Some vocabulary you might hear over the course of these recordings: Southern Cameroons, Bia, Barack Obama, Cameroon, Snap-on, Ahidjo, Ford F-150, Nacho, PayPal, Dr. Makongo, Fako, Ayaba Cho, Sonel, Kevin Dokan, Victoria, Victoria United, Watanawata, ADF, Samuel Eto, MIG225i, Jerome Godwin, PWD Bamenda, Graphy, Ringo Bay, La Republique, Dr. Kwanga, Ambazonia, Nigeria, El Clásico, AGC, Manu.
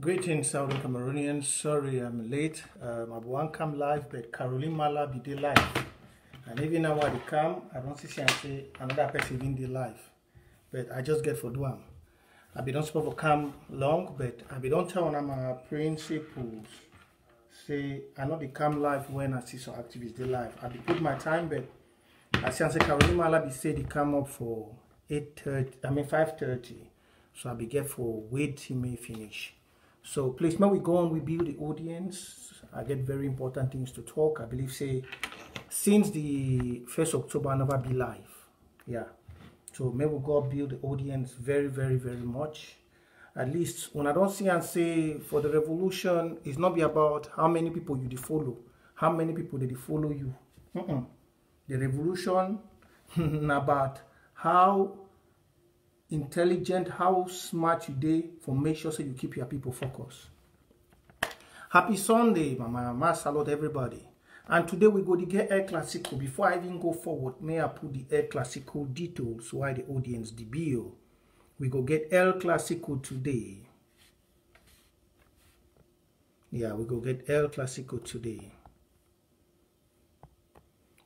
Greetings, Southern Cameroonians. Sorry I'm late. I won't come live, but Caroline Mala be the live. And even now when they come, I don't see another person in the live. But I just get for doing. I be don't supposed to come long, but I be don't tell on my principles. Say I not be come live when I see some activists they live. I be put my time, but I see say Caroline Mala be say they come up for 8:30. I mean 5:30. So I be get for wait till May finish. So please, when we go on, we build the audience. I get very important things to talk. I believe, say, since the 1st October, I never be live. Yeah. So maybe we'll go build the audience very, very, very much. At least when I don't see and say for the revolution, it's not be about how many people you follow, how many people they follow you. The revolution about how intelligent, how smart you dey for make sure so you keep your people focused. Happy Sunday, mama salute everybody. And today we go to get El Clásico. Before I even go forward, may I put the El Clásico details why the audience the bio. We go get El Clásico today. Yeah, we go get El Clásico today.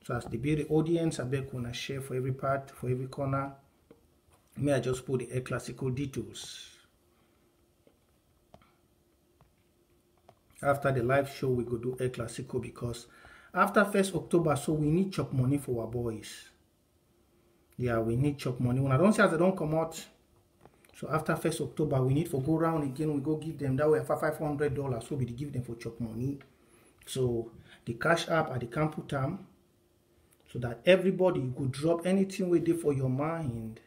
So as the beauty audience, I beg wanna share for every part, for every corner. May I just put the El Clásico details. After the live show, we go do El Clásico because after 1st October, so we need chop money for our boys. Yeah, we need chop money. When I don't see as they don't come out, so after 1st October, we need for go round again. We go give them that way for $500. So we give them for chop money. So the Cash App at the Campo Tam, so that everybody could drop anything we did for your mind.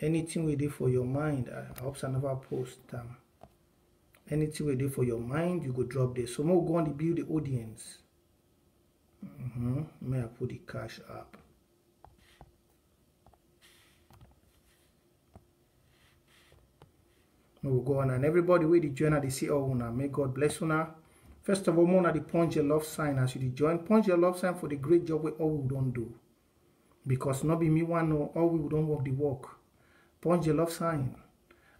Anything we do for your mind, I hope I never post them. Anything we do for your mind, you go drop there. So, more go on to build the audience. May I put the Cash App? We'll go on, and everybody with the join at the CEO owner. May God bless you. First of all, Mona, the punch your love sign as you join. Punch your love sign for the great job we all don't do. Because not be me one, no, all we don't work the work. Punch the love sign.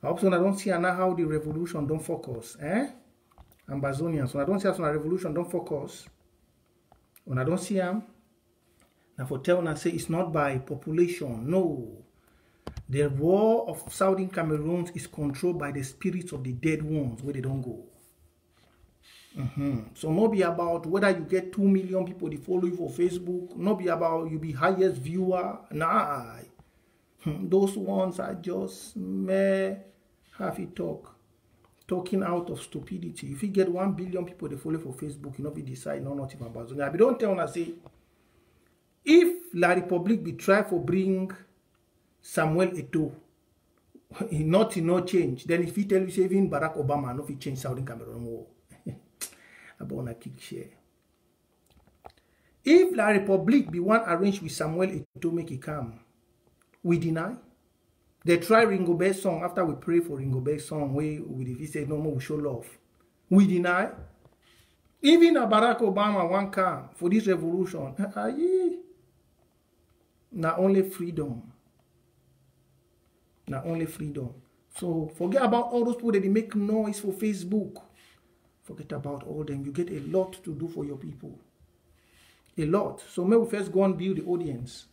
I hope so I don't see how the revolution don't focus. Eh? Ambazonia. So I don't see how the revolution don't focus. When I don't see them, now for tell and say it's not by population. No. The war of Southern Cameroons is controlled by the spirits of the dead ones where they don't go. So not be about whether you get 2 million people to follow you for Facebook. Not be about you be highest viewer. Nah. Those ones are just meh happy talk. Talking out of stupidity. If you get 1 billion people to follow for Facebook, you know be decide no not even Ambazonia. But don't tell us say if La Republique be try for bring Samuel Eto, he no change. Then if he tell you say even Barack Obama no fit change Southern Cameroon war. About a kick share. If La Republique be one arranged with Samuel Eto make it come, we deny. They try Ringo Bay song after we pray for Ringo Bay song. If he say no more, we show love. We deny. Even a Barack Obama one come for this revolution. Not only freedom. Not only freedom. So forget about all those people that they make noise for Facebook. Forget about all them. You get a lot to do for your people. A lot. So maybe we first go and build the audience.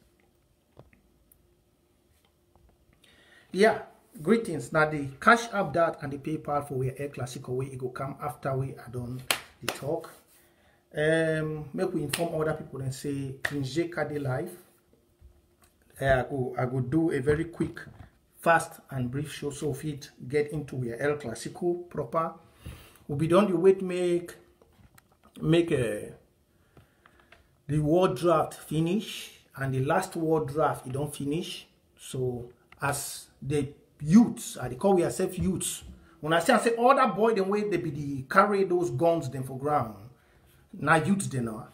Yeah. Greetings. Now the Cash App that and the PayPal for where El Clásico way it go come after we are done the talk. Make we inform other people and say Prince JK the live. I go do a very quick, fast and brief show so fit get into where El Clásico proper. We'll be done the wait make the war draft finish and the last war draft it don't finish. So as the youths, I call we ourselves youths. When I say all that boy them way they be the carry those guns them for ground. Now youths they know.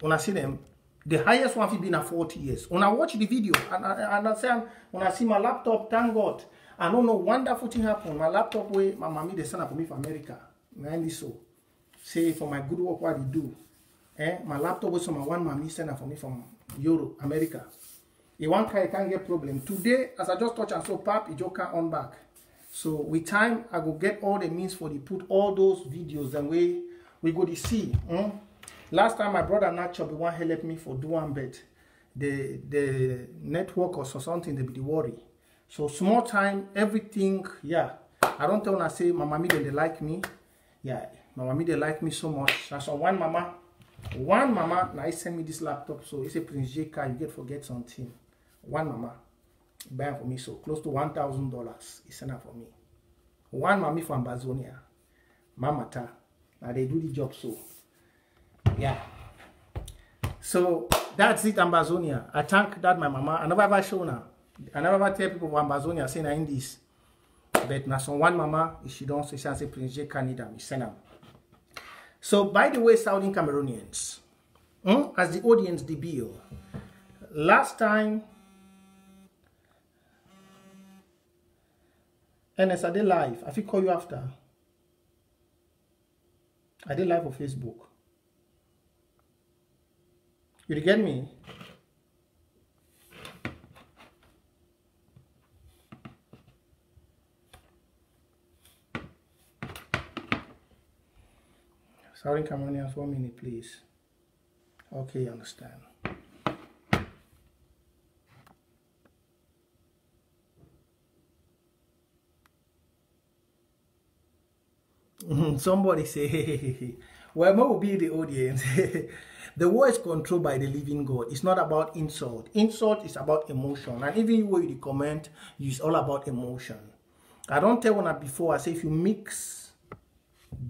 When I see them, the highest one been at 40 years. When I watch the video and I say when I see my laptop, thank God. I don't know wonderful thing happened. My laptop way, my mommy they send up for me for America. Mainly so. Say for my good work what they do. My laptop was on my one mommy sender for me from Europe, America. He one car, he can't get problem. Today, as I just touch and so pop, he just can't on back. So with time, I go get all the means for the put all those videos and we go to see. Last time my brother Nacho be one help me for do one bet. The network or something they be the worry. So small time, everything, yeah. I don't tell when I say Mama Mi they like me. Yeah, Mama Mi they like me so much. And so one mama now send me this laptop. So it's a Prince JK, you get forget something. One mama buying for me, so close to $1,000 he sent her for me. One mommy from Ambazonia. Mamata. Now they do the job so. Yeah. So that's it, Ambazonia. I thank that my mama. I never ever show her. I never ever tell people from Ambazonia saying I in this. But now some one mama, if she don't say she has a Prince JK need them, we send them. So by the way, Southern Cameroonians, as the audience the bill. Last time NS, are they live? I think call you after. Are they live on Facebook? You get me? Sorry, Cameroonians, 1 minute, please. Okay, I understand. Somebody say, well, what will be the audience? The war is controlled by the living God. It's not about insult. Insult is about emotion. And even when you comment, it's all about emotion. I don't tell one before, I say if you mix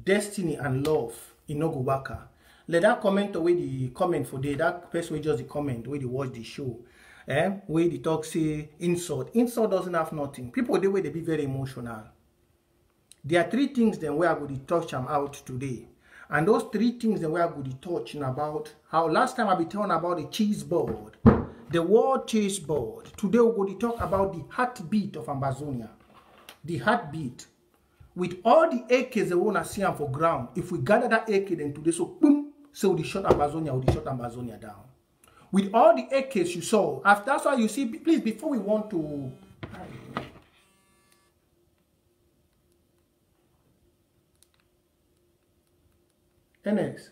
destiny and love in Nogubaka, let that comment away the comment for day. That person will just the comment, where they watch the show. Where they talk, say, insult. Insult doesn't have nothing. People, the way they be very emotional. There are three things then where I would touch them out today. And those three things then where I would touch about how last time I be talking about the cheese board, the world cheese board. Today we're going to talk about the heartbeat of Ambazonia. The heartbeat. With all the AKs they want to see them for ground, if we gather that AK then today, so boom, so we shot Ambazonia, we shot Ambazonia down. With all the AKs you saw, after that's why you see, please, before we want to... NX.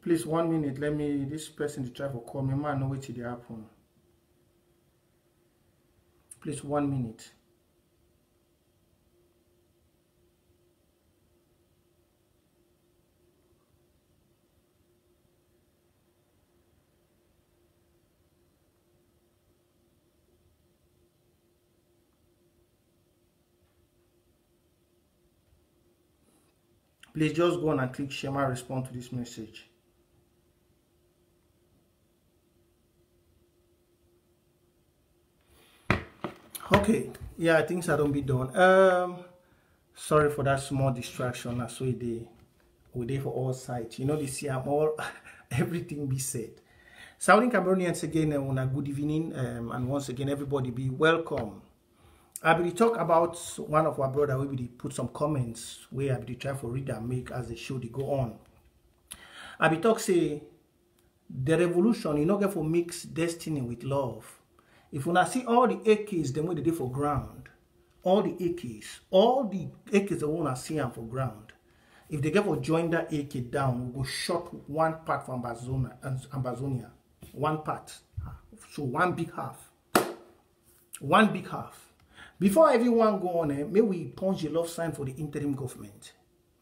Please, 1 minute. Let me, this person to try for call me. Man, no wait till they happen. Please, 1 minute. Please just go on and click share my response to this message. Okay, yeah, things are don't be done. Sorry for that small distraction. That's why we're there for all sides. You know, they see I'm all everything be said. Southern Cameroonians again, on a good evening, and once again, everybody be welcome. I will talk about one of our brother. We will put some comments where I will try for read and make as the show they go on. I will talk say the revolution. You know, get for mix destiny with love. If you see all the AKs, then we did for ground. All the AKs they wanna see them for ground. If they get for join that AK down, we go shot one part from Ambazonia. One part, so one big half. Before everyone go on, may we punch the love sign for the interim government.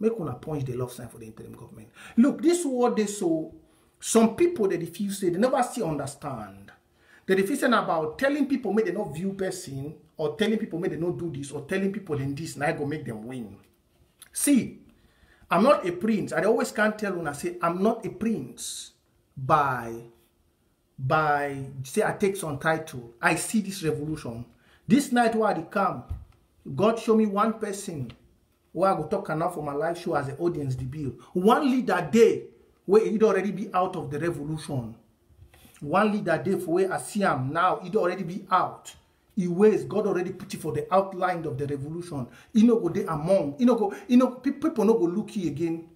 Make one punch the love sign for the interim government. Look, this word they saw, some people they refuse to, they never see understand. They refuse about telling people may they not view person, or telling people may they not do this, or telling people in this, and I go make them win. See, I'm not a prince. I always can't tell when I say I'm not a prince by say I take some title. I see this revolution. This night where I come, God show me one person where I go talk enough for my life show as the audience the bill. One leader day where he'd already be out of the revolution. One leader day for where I see him now, he'd already be out. He waits, God already put it for the outline of the revolution. He no go there among. He no go, people no go look here again.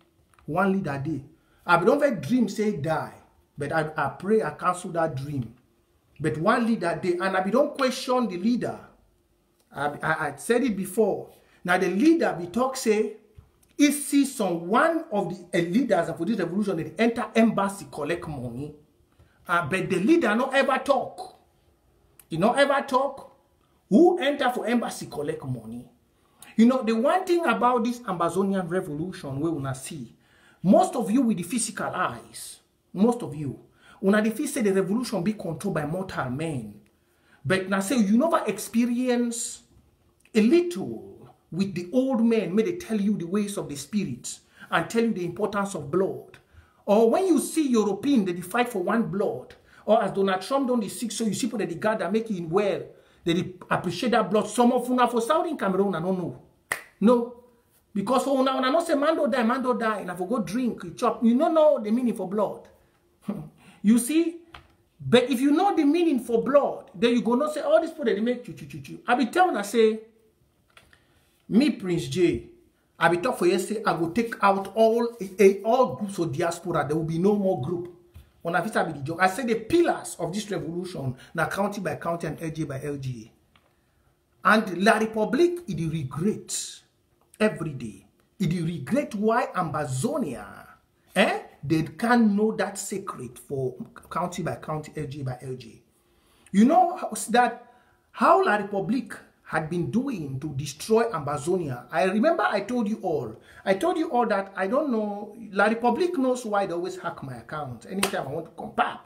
One leader day. I be don't ever dream say die, but I pray I cancel that dream. But one leader dey, and I be don't question the leader. I said it before. Now the leader be talk say, he see some one of the leaders for this revolution they enter embassy collect money, but the leader no ever talk. He no ever talk. Who enter for embassy collect money? You know, the one thing about this Ambazonian revolution we wanna see, most of you with the physical eyes, most of you, wanna say the revolution be controlled by mortal men. But now say you never experience a little with the old men, may they tell you the ways of the spirits and tell you the importance of blood. Or when you see European, they fight for one blood. Or as Donald Trump done the six, so you see people that the God that make it well. They appreciate that blood. Some of una for Southern Cameroon, I don't know. No. Because for una, una no say Mando die, and I for go drink, you chop. You don't know the meaning for blood. You see? But if you know the meaning for blood, then you go not say, all this people they make chu. I be telling I say, me, Prince J, I be talk for yesterday, I will take out all groups of diaspora. There will be no more group. I say the pillars of this revolution now county by county and LGA by LGA. And La Republique, it regrets every day. It regrets why Ambazonia, they can't know that secret for county by county, LGA by LGA. You know how La Republique had been doing to destroy Ambazonia. I remember I told you all that I don't know. La Republique knows why they always hack my account anytime I want to compare.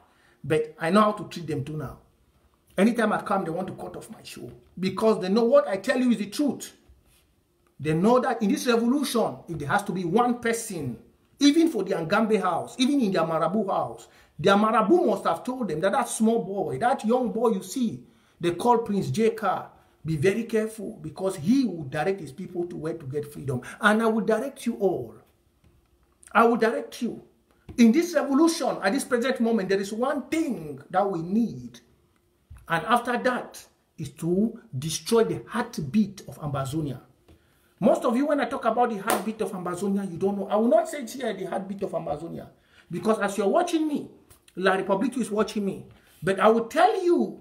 But I know how to treat them too now. Anytime I come, they want to cut off my show. Because they know what I tell you is the truth. They know that in this revolution, it has to be one person. Even for the Angambe house, even in the Marabu house. The Marabu must have told them that that small boy, that young boy you see, they call Prince JK. Be very careful because he will direct his people to where to get freedom. And I will direct you all. I will direct you. In this revolution, at this present moment, there is one thing that we need. And after that is to destroy the heartbeat of Ambazonia. Most of you, when I talk about the heartbeat of Ambazonia, you don't know. I will not say here the heartbeat of Ambazonia. Because as you're watching me, La Republique is watching me. But I will tell you,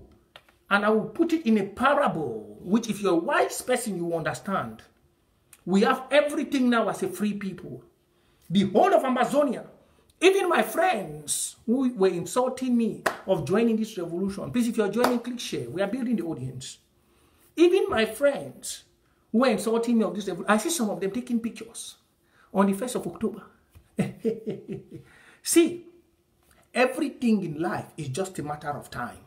and I will put it in a parable, which if you're a wise person, you understand. We have everything now as a free people. The whole of Ambazonia, even my friends who were insulting me of joining this revolution. Please, if you're joining, click share. We are building the audience. Even my friends who were insulting me of this revolution, I see some of them taking pictures on the 1st of October. See, everything in life is just a matter of time.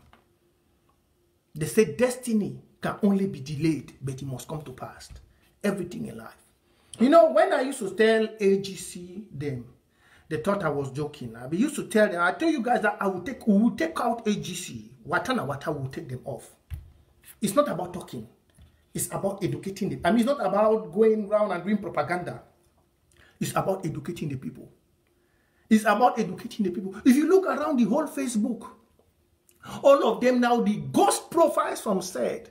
They say destiny can only be delayed, but it must come to pass. Everything in life. You know, when I used to tell AGC them, they thought I was joking. I used to tell them, I tell you guys that we will take out AGC. Watanawata will take them off. It's not about talking. It's about educating them. I mean, it's not about going around and doing propaganda. It's about educating the people. It's about educating the people. If you look around the whole Facebook, all of them now, the ghost profiles from said,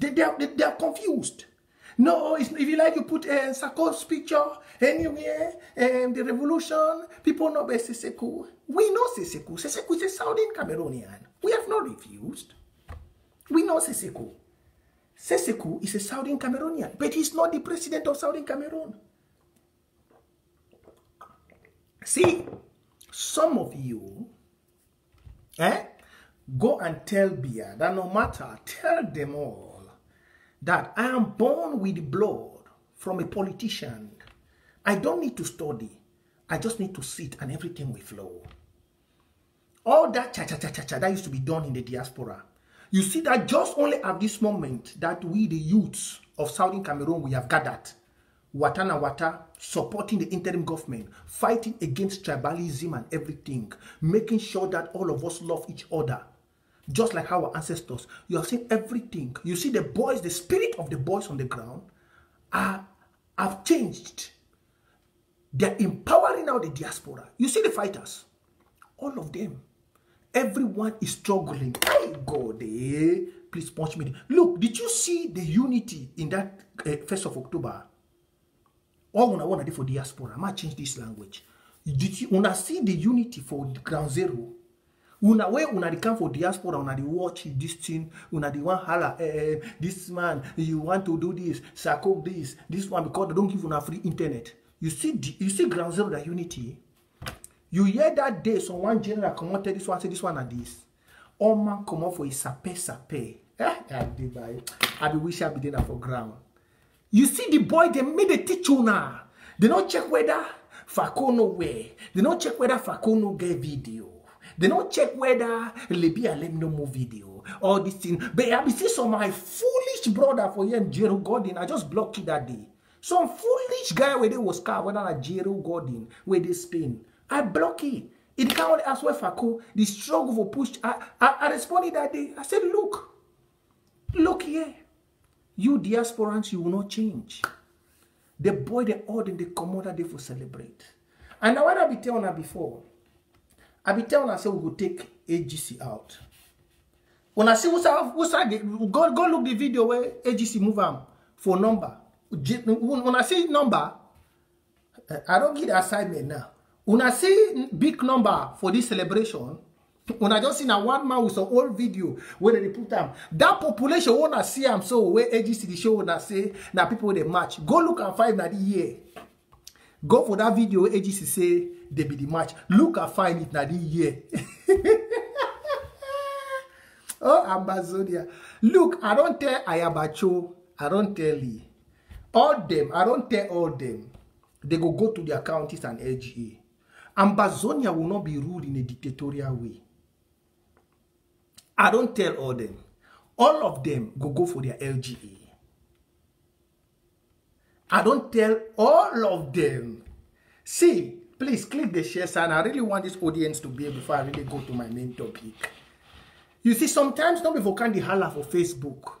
they are confused. No, it's, if you like, you put Sarko's picture anywhere, the revolution, people know about Sisiku. We know Sisiku. Sisiku is a Southern Cameroonian. We have not refused. We know Sisiku. Sisiku is a Southern Cameroonian, but he's not the president of Southern Cameroon. See, some of you, go and tell Bia that no matter, tell them all that I am born with blood from a politician. I don't need to study. I just need to sit and everything will flow. All that cha-cha-cha-cha-cha that used to be done in the diaspora. You see that just only at this moment that we, the youths of Southern Cameroon, we have gathered. Watanawata supporting the interim government, fighting against tribalism and everything, making sure that all of us love each other. Just like our ancestors, you have seen everything. You see the boys, the spirit of the boys on the ground have changed. They are empowering now the diaspora. You see the fighters, all of them. Everyone is struggling. Hey God, please punch me. Look, did you see the unity in that 1st of October? All I want to do for diaspora, I might change this language. On a seen the unity for ground zero. Una way, una the come for diaspora, una the watch this thing, una the one hala, this man, you want to do this, Sarko this, this one, because they don't give una free internet. You see ground zero, the unity. You hear that day, so one general come on, tell this one, say this one and this. All man come on for a sape. I wish I be there for ground. You see the boy, they made a teach una. They don't check whether Fako no way. They don't check whether Fako no get video. They don't check whether Libya let no more video. All these things. But I see some my foolish brother for here in Jero Gordon. I just blocked it that day. Some foolish guy where they was car, whether a Jero Gordon, where they Spain. I block it. It can't as well Fako. The struggle for push. I responded that day. I said, look here. You diasporans, you will not change. The boy, the odd, and the commander, they for celebrate. And now what I be telling her before, I be telling her, say we go take AGC out. When I see what's go look the video where AGC move am for number. When I see number, I don't get the assignment now. When I see big number for this celebration, when I just seen a one man with some old video where they put them, that population wanna see them so where AGC the show wanna say now people they match. Go look at 5 na the year. Go for that video where AGC say they be the match. Look at 5 na the year. Oh, Ambazonia. Look, I don't tell Ayaba Cho, I don't tell Lee. All them, I don't tell all them. They go to their counties and LGA. Ambazonia will not be ruled in a dictatorial way. I don't tell all them. All of them go for their LGA. I don't tell all of them. See, please click the share sign. I really want this audience to be before I really go to my main topic. You see, sometimes not before can the holla for Facebook.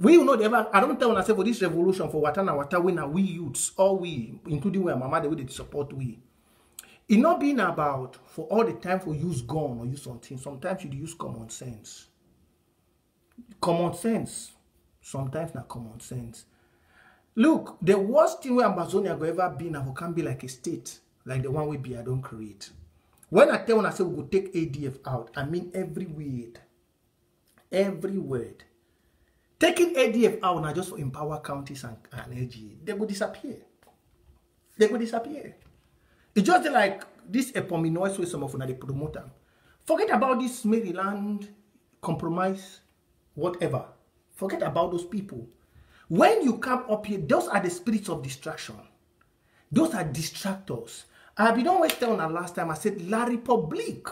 We will not ever, I don't tell when I say for this revolution for Watanawata, we now we youths, all we, including where Mama, the way they support we. It not being about for all the time for use gun or use something. Sometimes you use common sense. Common sense. Sometimes not common sense. Look, the worst thing where Ambazonia go ever be now can be like a state, like the one we be I don't create. When I tell when I say we go take ADF out, I mean every word. Every word. Taking ADF out now just for empower counties and LGA, they will disappear. They will disappear. It's just like this epominoise way some of them they promote them. Forget about this Maryland compromise, whatever. Forget about those people. When you come up here, those are the spirits of distraction. Those are distractors. I have been always telling that last time, I said, La Republique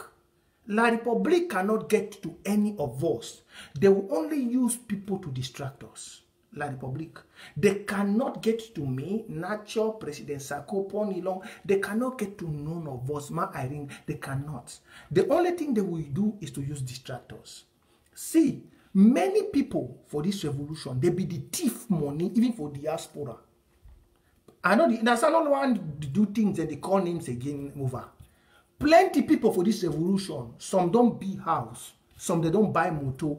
cannot get to any of us. They will only use people to distract us. La Republique. They cannot get to me, Nature, President Sarko, Ponilong. They cannot get to none of us, Ma Irene. They cannot. The only thing they will do is to use distractors. See, many people for this revolution, they be the thief money, even for diaspora. I know there's another one do things and they call names again over. Plenty people for this revolution, some don't buy house, some they don't buy motor,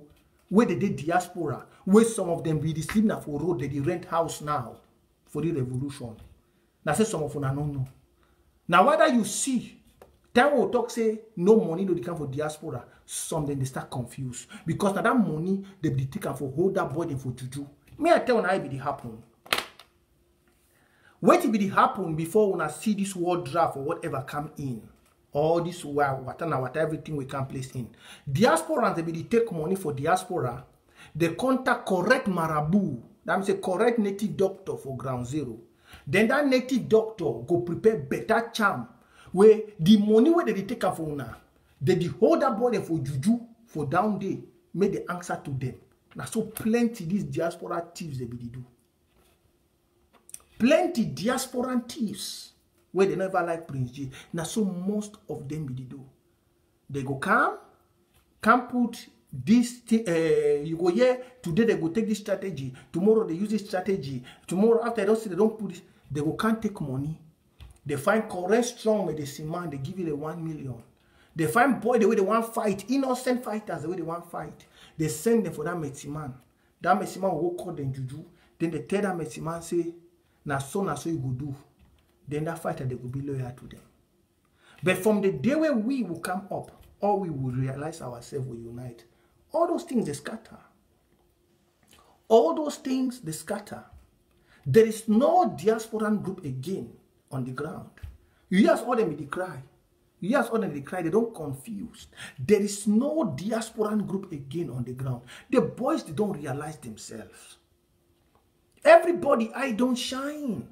where they did diaspora, where some of them be received now for road, they rent house now for the revolution. Now say some of them no know. Now whether you see, time will talk say no money do they come for diaspora, some then they start confused because now that money they be taken for hold that boy they for juju. Me I tell you how it be happen. What it be happen before when I see this world draft or whatever come in. All this Watanawata, everything we can place in. Diaspora, they take money for diaspora. They contact correct marabu. That means a correct native doctor for ground zero. Then that native doctor go prepare better charm. Where the money where they take for now, they hold that body for juju for down day. Make the answer to them. Now so plenty these diaspora thieves they do. Plenty diaspora thieves. Where they never like Prince JK. Now, so most of them be do. They go come put this thing, you go here, today they go take this strategy, tomorrow they use this strategy, tomorrow after they don't put this, they go can't take money. They find correct, strong medicine man, they give you the 1 million. They find boy the way they want fight, innocent fighters the way they want fight. They send them for that medicine man. That medicine man will call them juju. Then they tell that medicine man, say, now so you go do. then that fighter, they will be loyal to them. But from the day where we will come up, or we will realize ourselves, we unite, all those things, they scatter. All those things, they scatter. There is no diasporan group again on the ground. You ask all them in the cry. You ask all them in the cry, they don't confuse. There is no diasporan group again on the ground. The boys, they don't realize themselves. Everybody, I don't shine.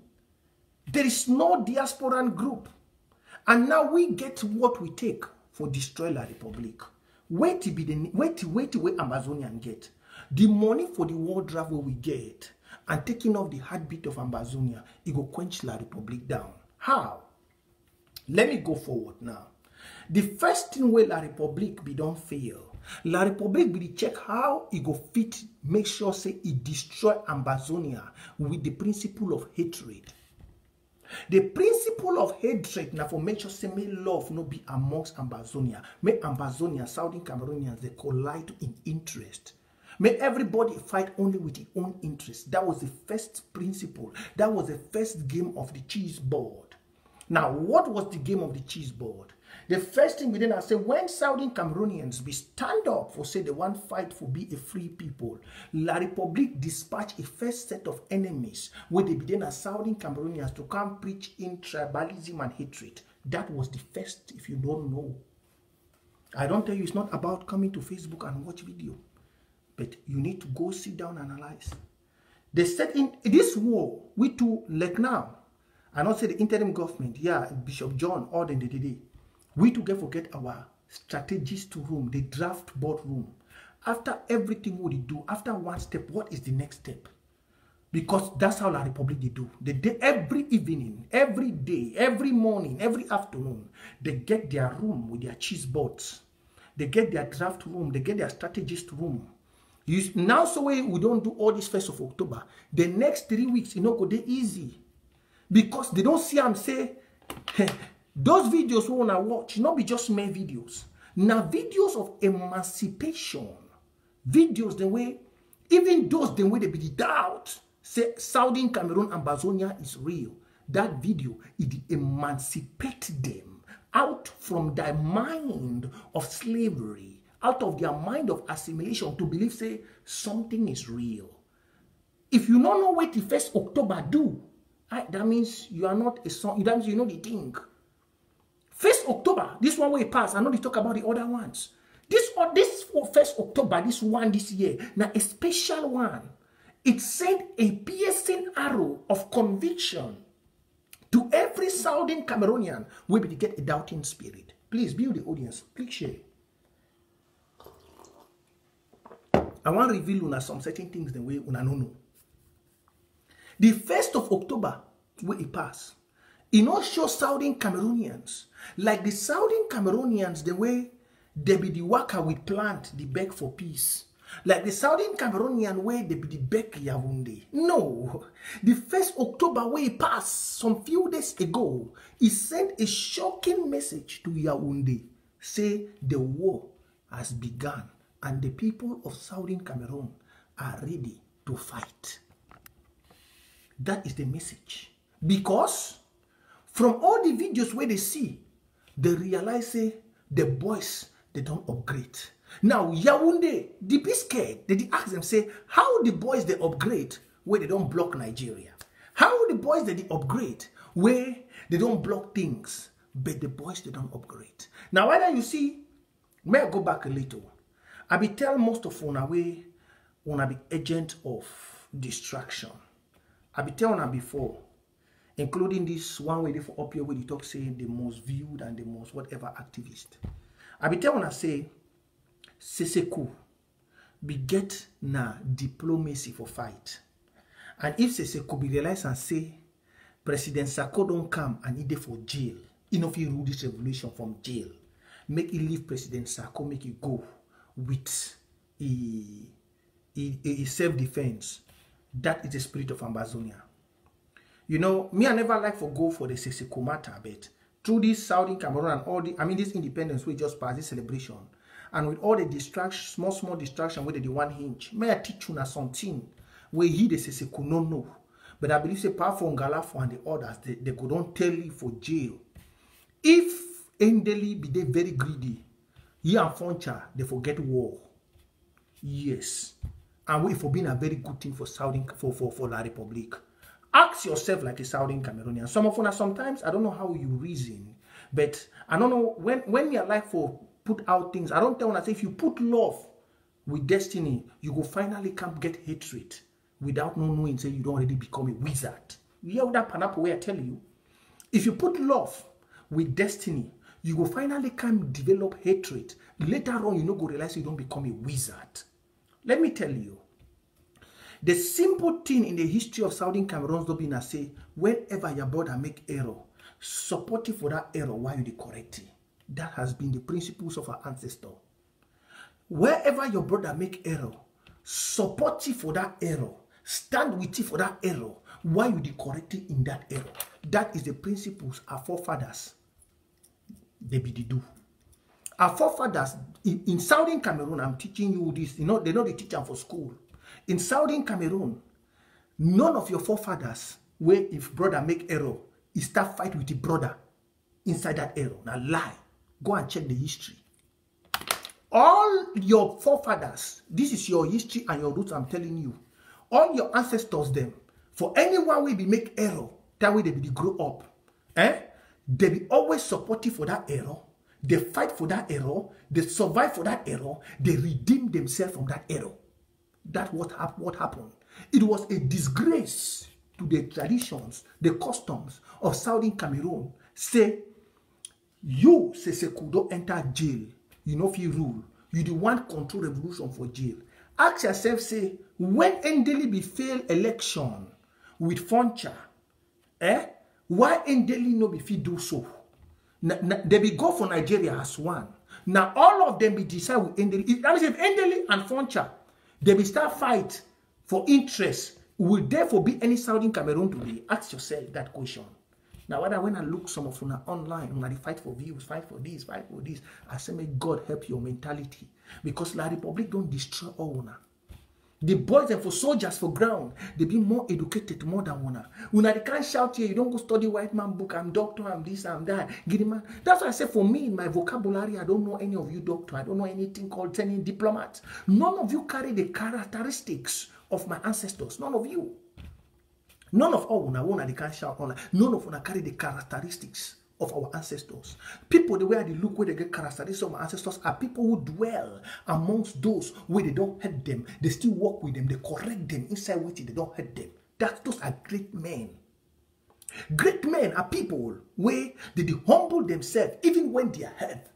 There is no diasporan group. And now we get what we take for destroy La Republique. Wait to Amazonian get. The money for the war draft where we get and taking off the heartbeat of Ambazonia, it will quench La Republique down. How? Let me go forward now. The first thing where La Republique be don't fail, La Republique be check how it go fit, make sure say it destroy Ambazonia with the principle of hatred. The principle of hatred now for make sure say may love no be amongst Ambazonia. May Ambazonia, Southern Cameroonians, they collide in interest. May everybody fight only with their own interest. That was the first principle. That was the first game of the cheese board. Now, what was the game of the cheese board? The first thing we did, I say, when Southern Cameroonians be stand up for say they want fight for be a free people, La Republique dispatch a first set of enemies where they begin as Southern Cameroonians to come preach in tribalism and hatred. That was the first, if you don't know. I don't tell you, it's not about coming to Facebook and watch video. But you need to go sit down and analyze. They said in this war, we too, like now, and also the interim government, yeah, Bishop John, all the DDD, we too get forget our strategist room, the draft board room. After everything what they do, after one step, what is the next step? Because that's how La Republique they do. They do every evening, every day, every morning, every afternoon, they get their room with their cheese boards. They get their draft room, they get their strategist room. You, now, so we don't do all this 1st of October. The next 3 weeks, you know, go they easy. Because they don't see them say, those videos we want to watch, not be just mere videos. Now, videos of emancipation. Videos the way, even those the way they be the doubt, say, Southern Cameroon and Ambazonia is real. That video, it emancipate them out from their mind of slavery, out of their mind of assimilation to believe, say, something is real. If you don't know what the 1st October do, that means you are not a son, that means you know the thing. 1st October, this one way pass, I know they talk about the other ones. This 1st October, this one this year, now a special one. It sent a piercing arrow of conviction to every Southern Cameroonian who will get a doubting spirit. Please, build the audience, click share. I want to reveal una some certain things the way una no know. The 1st of October, where it pass, it not show Southern Cameroonians. Like the Southern Cameroonians, the way they be the worker with plant, the beg for peace. Like the Southern Cameroonian way, they be the beg Yawunde. No. The 1st October, where it pass, some few days ago, he sent a shocking message to Yawunde. Say, the war has begun. And the people of Southern Cameroon are ready to fight. That is the message. Because from all the videos where they see, they realize the boys, they don't upgrade. Now, Yaoundé, they be scared. They ask them, say, how the boys, they upgrade where they don't block Nigeria? How the boys, they upgrade where they don't block things? But the boys, they don't upgrade. Now, whether you see, may I go back a little? I be tell most of una way, una be agent of distraction. I be tell una before, including this one way for up here where they talk saying the most viewed and the most whatever activist. I be tell una say, Sisiku be get na diplomacy for fight. And if Sisiku be realize and say, President Sarko don't come and he dey for jail, enough he rule this revolution from jail, make he leave President Sarko, make he go with a self-defense. That is the spirit of Ambazonia. You know, me, I never like for go for the Sisiku matter, but through this Southern Cameroon and all the, I mean, this independence we just passed, this celebration, and with all the distraction, small distraction with the one hinge, may I teach you something where he the Sisiku no know. But I believe, apart from Galafo and the others, they could not tell you for jail. If Endeley be they very greedy, he and Foncha, they forget war. Yes. And we for being a very good thing for Southern, for La Republique. Ask yourself like a Southern Cameroonian. Some of us, sometimes, I don't know how you reason. But I don't know, when your life for put out things, I don't tell us if you put love with destiny, you will finally come get hatred without no knowing, say you don't already become a wizard. You hear that panapa way I tell you? If you put love with destiny, you will finally come develop hatred. Later on, you know, go realize you don't become a wizard. Let me tell you, the simple thing in the history of Southern Cameroons, Dobina say, whenever your border make error, support it for that error while you correct it. That has been the principles of our ancestor. Wherever your brother make error, support it for that error. Stand with it for that error while you correct it in that error. That is the principles our forefathers they be the do. Our forefathers in Southern Cameroon, I'm teaching you this. You know they know the teacher for school. In Southern Cameroon, none of your forefathers where if brother make error, he start fight with the brother inside that error. Now lie. Go and check the history. All your forefathers, this is your history and your roots, I'm telling you. All your ancestors, them, for anyone will be make error, that way they be grow up. Eh? They be always supportive for that error. They fight for that error. They survive for that error. They redeem themselves from that error. That's what happened. It was a disgrace to the traditions, the customs of Southern Cameroon. Say, you, Sisiku, don't enter jail. You know if you rule. You the one control revolution for jail. Ask yourself, say, when Endeley be fail election with Foncha, why Endeley no be fit do so? They be go for Nigeria as one. Now all of them be decide with Endeley. That means if Endeley and Foncha, they be start fight for interest, will therefore be any Southern Cameroon today? Ask yourself that question. Now, when I look some of you online, when I fight for views, fight for this, I say, may God help your mentality. Because La Republic don't destroy all one. The boys and for soldiers for ground, they be more educated more than one. When I can't shout here, you don't go study white man book, I'm doctor, I'm this, I'm that. Giddy man. That's why I say for me, in my vocabulary, I don't know any of you doctor. I don't know anything called any diplomat. None of you carry the characteristics of my ancestors. None of you. None of all one they can shout online. None of one carry the characteristics of our ancestors. People the way they look where they get characteristics of our ancestors are people who dwell amongst those where they don't hurt them. They still work with them. They correct them inside which they don't hurt them. Those are great men. Great men are people where they humble themselves even when they are hurt.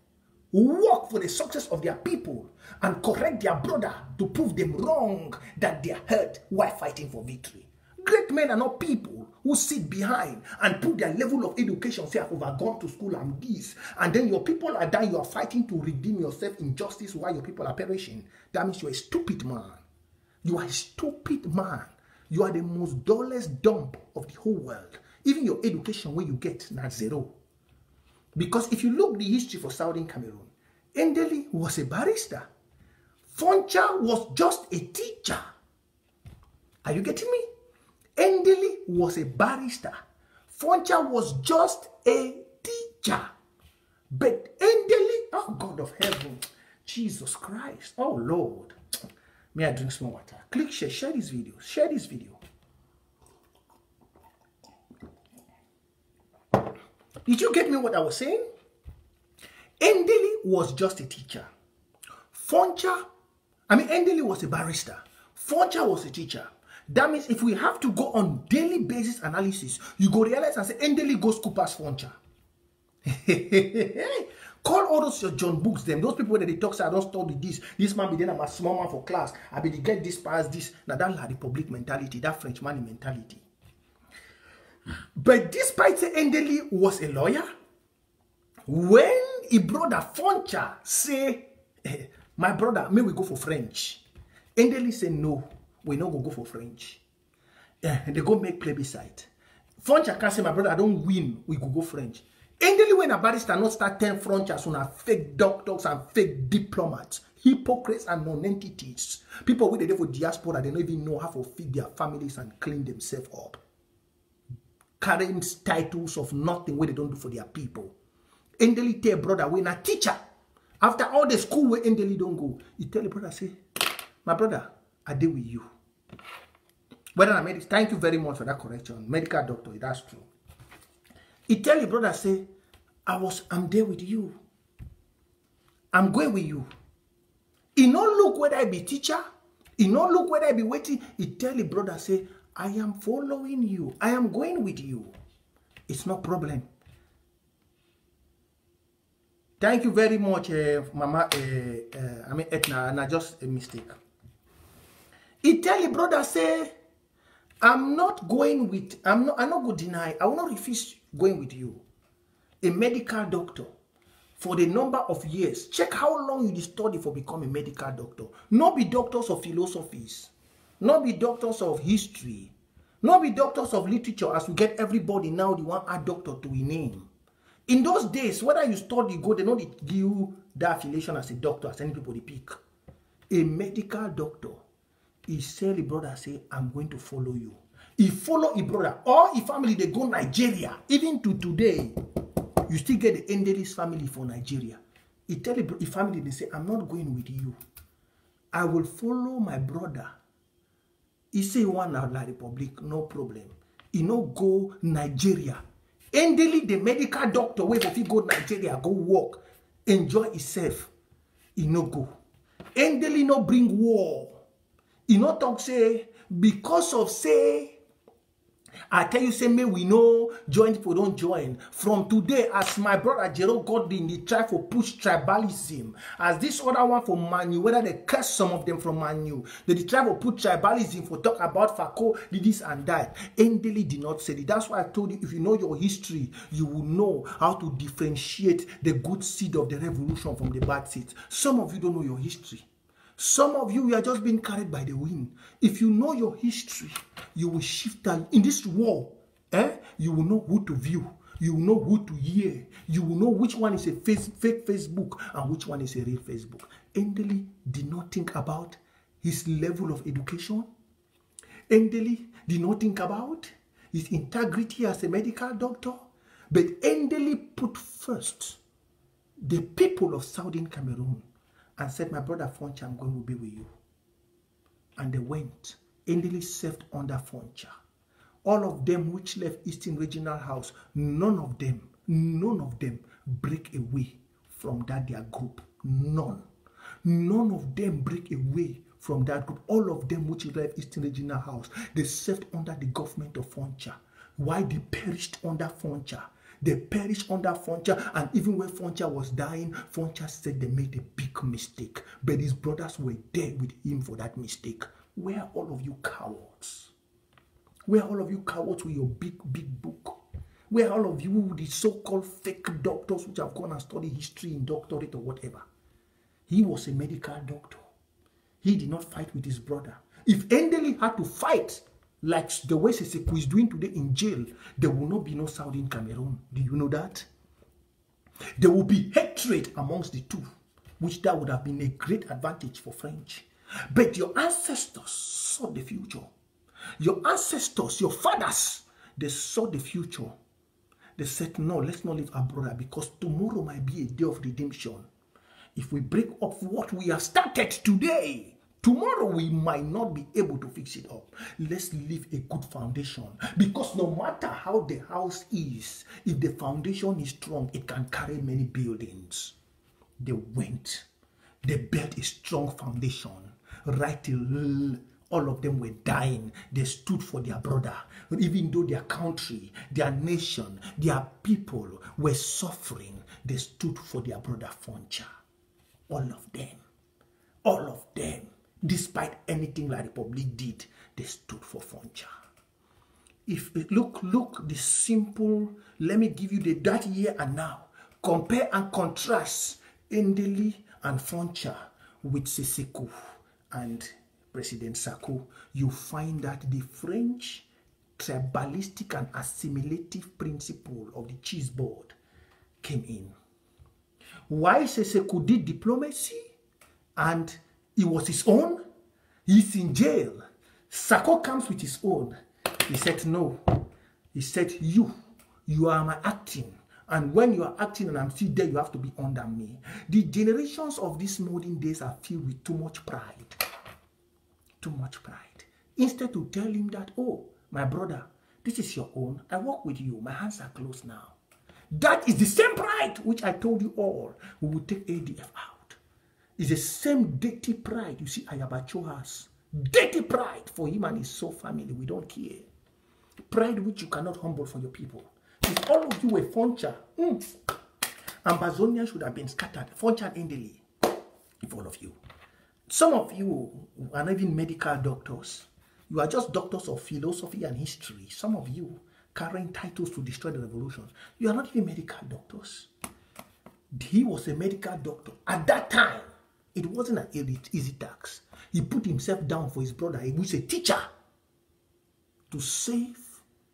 Work for the success of their people and correct their brother to prove them wrong that they are hurt while fighting for victory. Great men are not people who sit behind and put their level of education, say, I've overgone to school, I'm this. And then your people are dying, you are fighting to redeem yourself in justice while your people are perishing. That means you're a stupid man. You are a stupid man. You are the most dullest dump of the whole world. Even your education where you get, not zero. Because if you look the history for Southern Cameroon, Endeley was a barrister. Foncha was just a teacher. Are you getting me? Endeley was a barrister. Foncha was just a teacher. But Endeley, oh God of heaven, Jesus Christ, oh Lord. May I drink some water? Click share, share this video, share this video. Did you get me what I was saying? Endeley was just a teacher. Endeley was a barrister. Foncha was a teacher. That means if we have to go on daily basis analysis, you go realize and say, Endeley goes school past Foncha. Call all those your John Books them. Those people that they talk, say, I don't study this. This man be then I'm a small man for class. I be to get this past this. Now that La Republic mentality, that French money mentality. But despite say Endeley was a lawyer, when he brother Foncha say, hey, my brother, may we go for French? Endeley say no. We not go for French. They go make plebiscite. Foncha can say, my brother, I don't win. We go French. Endeley when a barrister not start 10 Frenchers on a fake doctors and fake diplomats, hypocrites and non-entities. People with the for diaspora, they don't even know how to feed their families and clean themselves up. carrying titles of nothing where they don't do for their people. Endeley tell brother, when a teacher, after all the school where Endeley don't go, he tell the brother, say, my brother, I deal with you. Whether I made it, thank you very much for that correction. Medical doctor, that's true. He tell the brother, say, I'm there with you. I'm going with you. He no look whether I be teacher. He no look whether I be waiting. He tell the brother, say, I am following you. I am going with you. It's no problem. Thank you very much, Mama. I mean, Etna, and I just a mistake. He tell the brother, say, I'm not going to deny. I will not refuse going with you. A medical doctor. For the number of years, check how long you study for become a medical doctor. Not be doctors of philosophies, not be doctors of history, not be doctors of literature, as we get everybody now, the one add doctor to a name. In those days, whether you study go, they know they give you that affiliation as a doctor, as any people they pick. A medical doctor, he sell the brother, say, I'm going to follow you. He follow his brother. All his family, they go Nigeria, even to today. You still get the Endeley's family for Nigeria. He tell the family, they say, I'm not going with you. I will follow my brother. He say, one out La Republique, no problem. He no go Nigeria. Endeley, the medical doctor, wait, if he go Nigeria, go work, enjoy himself. He no go. Endeley no bring war. He no talk say, because of say, I tell you, say, may we know, join people don't join. From today, as my brother Jerome Godwin, he try for push tribalism. As this other one for Manu, whether they curse some of them from Manu, they try for push tribalism for talk about Fako, this and that. Endeley did not say it. That's why I told you, if you know your history, you will know how to differentiate the good seed of the revolution from the bad seed. Some of you don't know your history. Some of you are just being carried by the wind. If you know your history, you will shift in this war. You will know who to view. You will know who to hear. You will know which one is a fake Facebook and which one is a real Facebook. Endeley did not think about his level of education. Endeley did not think about his integrity as a medical doctor. But Endeley put first the people of Southern Cameroon. And said, my brother Foncha, I'm going to be with you. And they went. Endeley served under Foncha. All of them which left Eastern Regional House, none of them break away from that their group. None. None of them break away from that group. All of them which left Eastern Regional House, they served under the government of Foncha. Why they perished under Foncha? They perished under Foncha, and even when Foncha was dying, Foncha said they made a big mistake. But his brothers were there with him for that mistake. Where are all of you cowards? Where are all of you cowards with your big, big book? Where are all of you, the so-called fake doctors which have gone and studied history in doctorate or whatever? He was a medical doctor. He did not fight with his brother. If Endeley had to fight, like the way Sisiku is doing today in jail, there will not be no Southern Cameroon. Do you know that? There will be hatred amongst the two, which that would have been a great advantage for French. But your ancestors saw the future. Your ancestors, your fathers, they saw the future. They said, no, let's not leave our brother because tomorrow might be a day of redemption. If we break up what we have started today, tomorrow we might not be able to fix it up. Let's leave a good foundation. Because no matter how the house is, if the foundation is strong, it can carry many buildings. They went. They built a strong foundation. Right till all of them were dying, they stood for their brother. Even though their country, their nation, their people were suffering, they stood for their brother Foncha. All of them. All of them. Despite anything La Republique did, they stood for Foncha. If look, the simple. Let me give you the that year and now. Compare and contrast Endeley and Foncha with Sisiku and President Sarko. You find that the French tribalistic and assimilative principle of the cheese board came in. Why Sisiku did diplomacy and he was his own. He's in jail. Sarko comes with his own. He said, no. He said, you are my acting. And when you are acting and I'm still there, you have to be under me. The generations of these modern days are filled with too much pride. Too much pride. Instead to tell him that, oh, my brother, this is your own. I work with you. My hands are closed now. That is the same pride which I told you all. We will take ADF out. It's the same dirty pride you see Ayaba Cho has. Dirty pride for him and his soul family. We don't care. Pride which you cannot humble for your people. If all of you were Foncha, Ambazonia should have been scattered. Foncha and Endeley. If all of you. Some of you are not even medical doctors. You are just doctors of philosophy and history. Some of you carrying titles to destroy the revolution. You are not even medical doctors. He was a medical doctor. At that time, it wasn't an easy task. He put himself down for his brother, who is a teacher, to save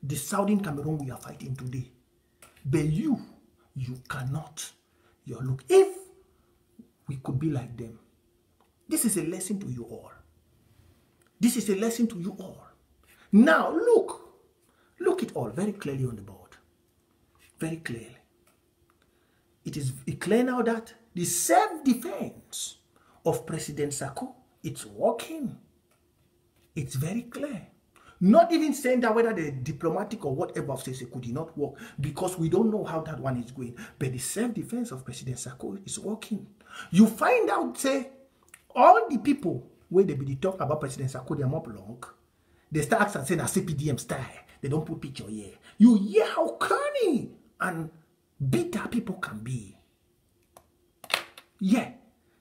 the Southern Cameroon we are fighting today. But you cannot. You look, if we could be like them. This is a lesson to you all. This is a lesson to you all. Now, look it all very clearly on the board. Very clearly. It is clear now that the self-defense of President Sarko, it's working. It's very clear. Not even saying that whether the diplomatic or whatever of Sisiku did not work, because we don't know how that one is going. But the self-defense of President Sarko is working. You find out, say, all the people where they be talk about President Sarko, they are more long. They start asking, saying a CPDM style. They don't put picture here. You hear how corny and bitter people can be. Yeah.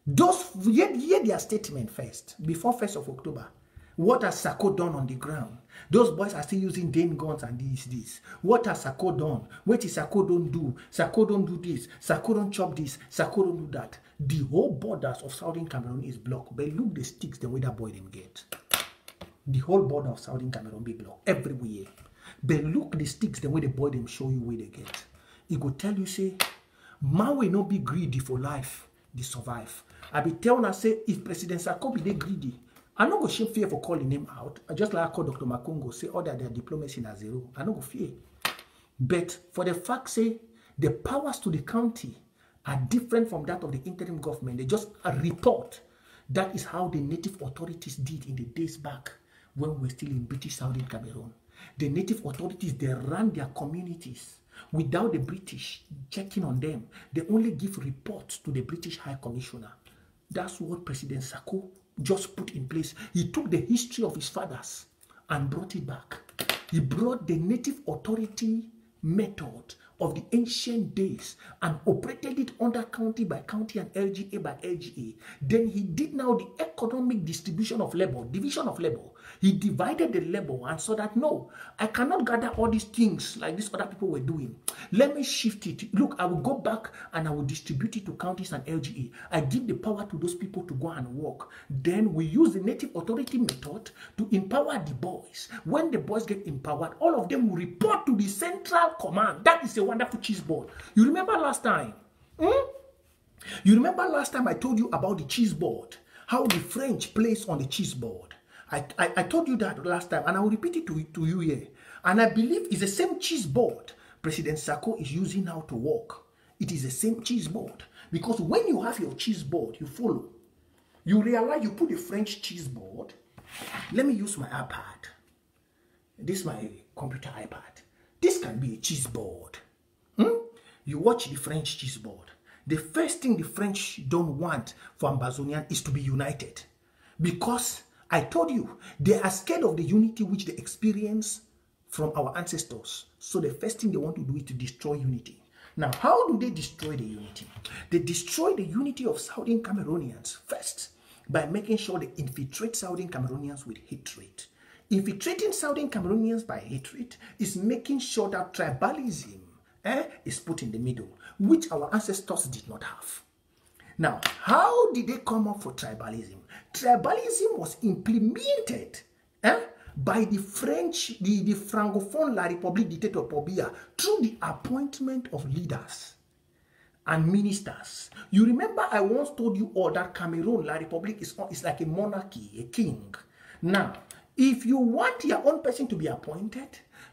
Hear their statement first, before 1st of October. What has Sarko done on the ground? Those boys are still using Dane guns and this. What has Sarko done? What is Sarko don't do? Sarko don't do this. Sarko don't chop this. Sarko don't do that. The whole borders of Southern Cameroon is blocked. But look the sticks the way that boy them get. The whole border of Southern Cameroon be blocked everywhere. But look the sticks the way the boy them show you where they get. He go tell you say, man will not be greedy for life. They survive. I be telling her say, if President Sarko be they greedy, I no go shame fear for calling him out. I just like I call Dr. Makongo, say all that their diplomacy na zero. I no go fear. But for the fact say the powers to the county are different from that of the interim government. They just report. That is how the native authorities did in the days back when we were still in British Southern Cameroon. The native authorities, they ran their communities without the British checking on them. They only give reports to the British High Commissioner. That's what President Sarko just put in place. He took the history of his fathers and brought it back. He brought the native authority method of the ancient days and operated it under county by county and LGA by LGA. Then he did now the economic distribution of labor, division of labor. He divided the labor and saw that, no, I cannot gather all these things like these other people were doing. Let me shift it. Look, I will go back and I will distribute it to counties and LGA. I give the power to those people to go and work. Then we use the native authority method to empower the boys. When the boys get empowered, all of them will report to the central command. That is a wonderful cheese board. You remember last time? You remember last time I told you about the cheese board? How the French plays on the cheese board. I told you that last time, and I will repeat it to you here. And I believe it's the same cheese board President Sarko is using now to work. It is the same cheese board. Because when you have your cheese board, you follow. You realize you put the French cheese board. Let me use my iPad. This is my computer iPad. This can be a cheese board. You watch the French cheese board. The first thing the French don't want for Ambazonian is to be united. Because I told you, they are scared of the unity which they experience from our ancestors. So the first thing they want to do is to destroy unity. Now, how do they destroy the unity? They destroy the unity of Southern Cameroonians first by making sure they infiltrate Southern Cameroonians with hatred. Infiltrating Southern Cameroonians by hatred is making sure that tribalism is put in the middle, which our ancestors did not have. Now, how did they come up for tribalism? Tribalism was implemented by the French, the Francophone La Republique dictator Bia, through the appointment of leaders and ministers. You remember I once told you all that Cameroon, La Republique, is like a monarchy, a king. Now, If you want your own person to be appointed,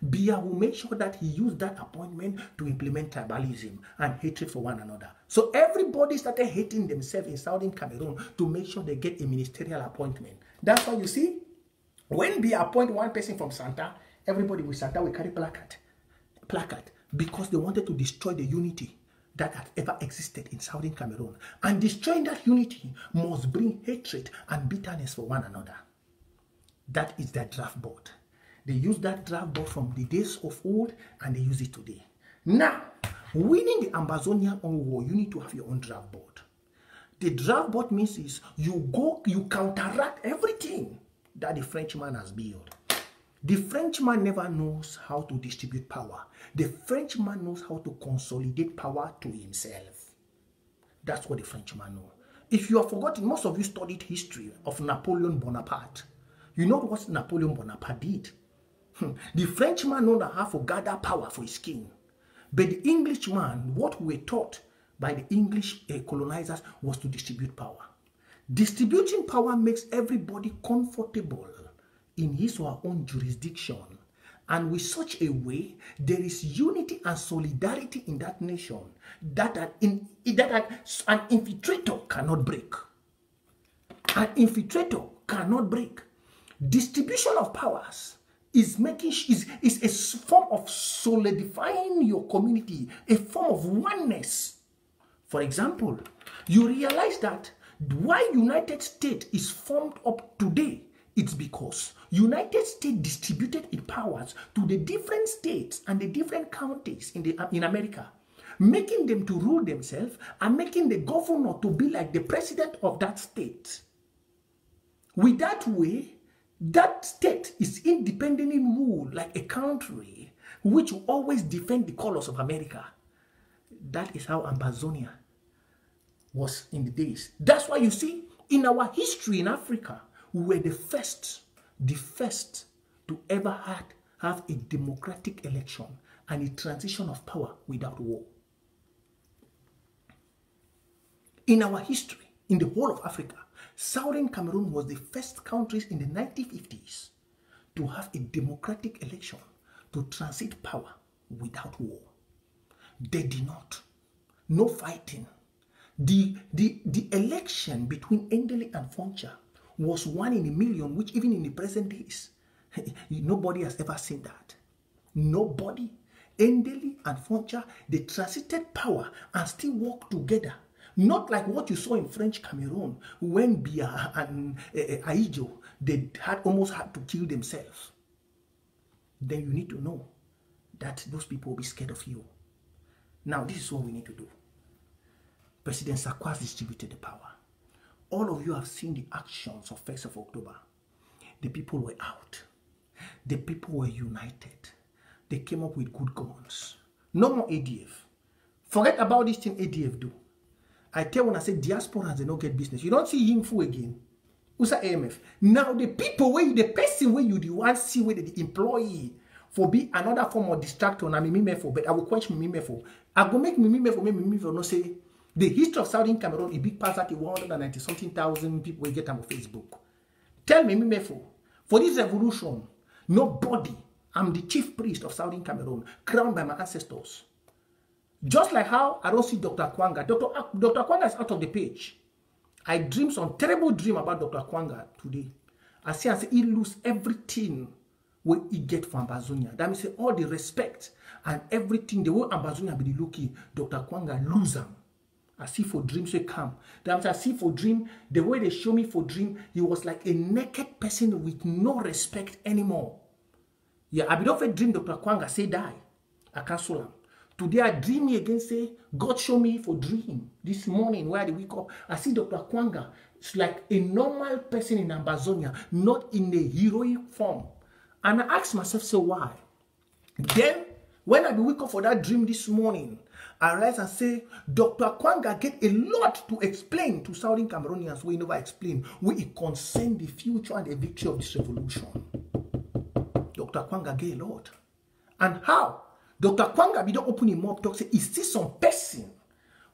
Bia will make sure that he used that appointment to implement tribalism and hatred for one another. So everybody started hating themselves in Southern Cameroon to make sure they get a ministerial appointment. That's why you see, when Bia appoint one person from Santa, everybody with Santa will carry placard, because they wanted to destroy the unity that had ever existed in Southern Cameroon. And destroying that unity must bring hatred and bitterness for one another. That is their draft board. They use that draft board from the days of old, and they use it today. Now, winning the Ambazonia own war, you need to have your own draft board. The draft board means is you counteract everything that the Frenchman has built. The Frenchman never knows how to distribute power. The Frenchman knows how to consolidate power to himself. That's what the Frenchman knows. If you have forgotten, most of you studied history of Napoleon Bonaparte. You know what Napoleon Bonaparte did? The Frenchman knows how to gather power for his king. But the Englishman, what we were taught by the English colonizers, was to distribute power. Distributing power makes everybody comfortable in his or her own jurisdiction. And with such a way, there is unity and solidarity in that nation that an infiltrator cannot break. An infiltrator cannot break. Distribution of powers is a form of solidifying your community, a form of oneness. For example, you realize that why United States is formed up today, it's because United States distributed its powers to the different states and the different counties in America, making them to rule themselves and making the governor to be like the president of that state. With that way, that state is independently ruled like a country which will always defend the colors of America. That is how Ambazonia was in the days. That's why you see in our history in Africa, we were the first to ever have a democratic election and a transition of power without war. In our history, in the whole of Africa, Southern Cameroon was the first countries in the 1950s to have a democratic election to transit power without war. They did not. No fighting. The election between Endeley and Foncha was 1 in a million, which even in the present days, nobody has ever seen that. Nobody. Endeley and Foncha, they transited power and still worked together. Not like what you saw in French Cameroon, when Bia and Ahidjo, they almost had to kill themselves. Then you need to know that those people will be scared of you. Now, this is what we need to do. President Sarko has distributed the power. All of you have seen the actions of 1st of October. The people were out. The people were united. They came up with good guns. No more ADF. Forget about this thing ADF do. I tell when I say diaspora they don't get business. You don't see him full again. Usa AMF. Now the people where you, the person where you the one see where the employee for be another form of distractor na Mimi Mefo, but I will quench Mimi Mefo. I go make Mimi Mefo no say. The history of Southern Cameroon, a big pass at 190-something thousand people will get them on Facebook. Tell me, Mimi Mefo, for this revolution, nobody, I'm the chief priest of Southern Cameroon, crowned by my ancestors. Just like how I don't see Dr. Kwanga. Dr. Kwanga is out of the page. I dream some terrible dream about Dr. Kwanga today. I say he lose everything where he get from Ambazonia. That means all the respect and everything, the way Ambazonia be looking, Dr. Kwanga lose them. I see for dreams they come. I see for dream, the way they show me for dream, he was like a naked person with no respect anymore. Yeah, I bit of a dream, Dr. Kwanga say die. I cancel him. Today I dream me again, say, God show me for dream. This morning, where I wake up, I see Dr. Kwanga. It's like a normal person in Ambazonia, not in a heroic form. And I ask myself, so why? Then, when I wake up for that dream this morning, I rise and say, Dr. Kwanga get a lot to explain to Southern Cameroonians we never explain. We concern the future and the victory of this revolution. Dr. Kwanga get a lot. And how? Dr. Kwanga, we don't open him up, talk, say, he see some person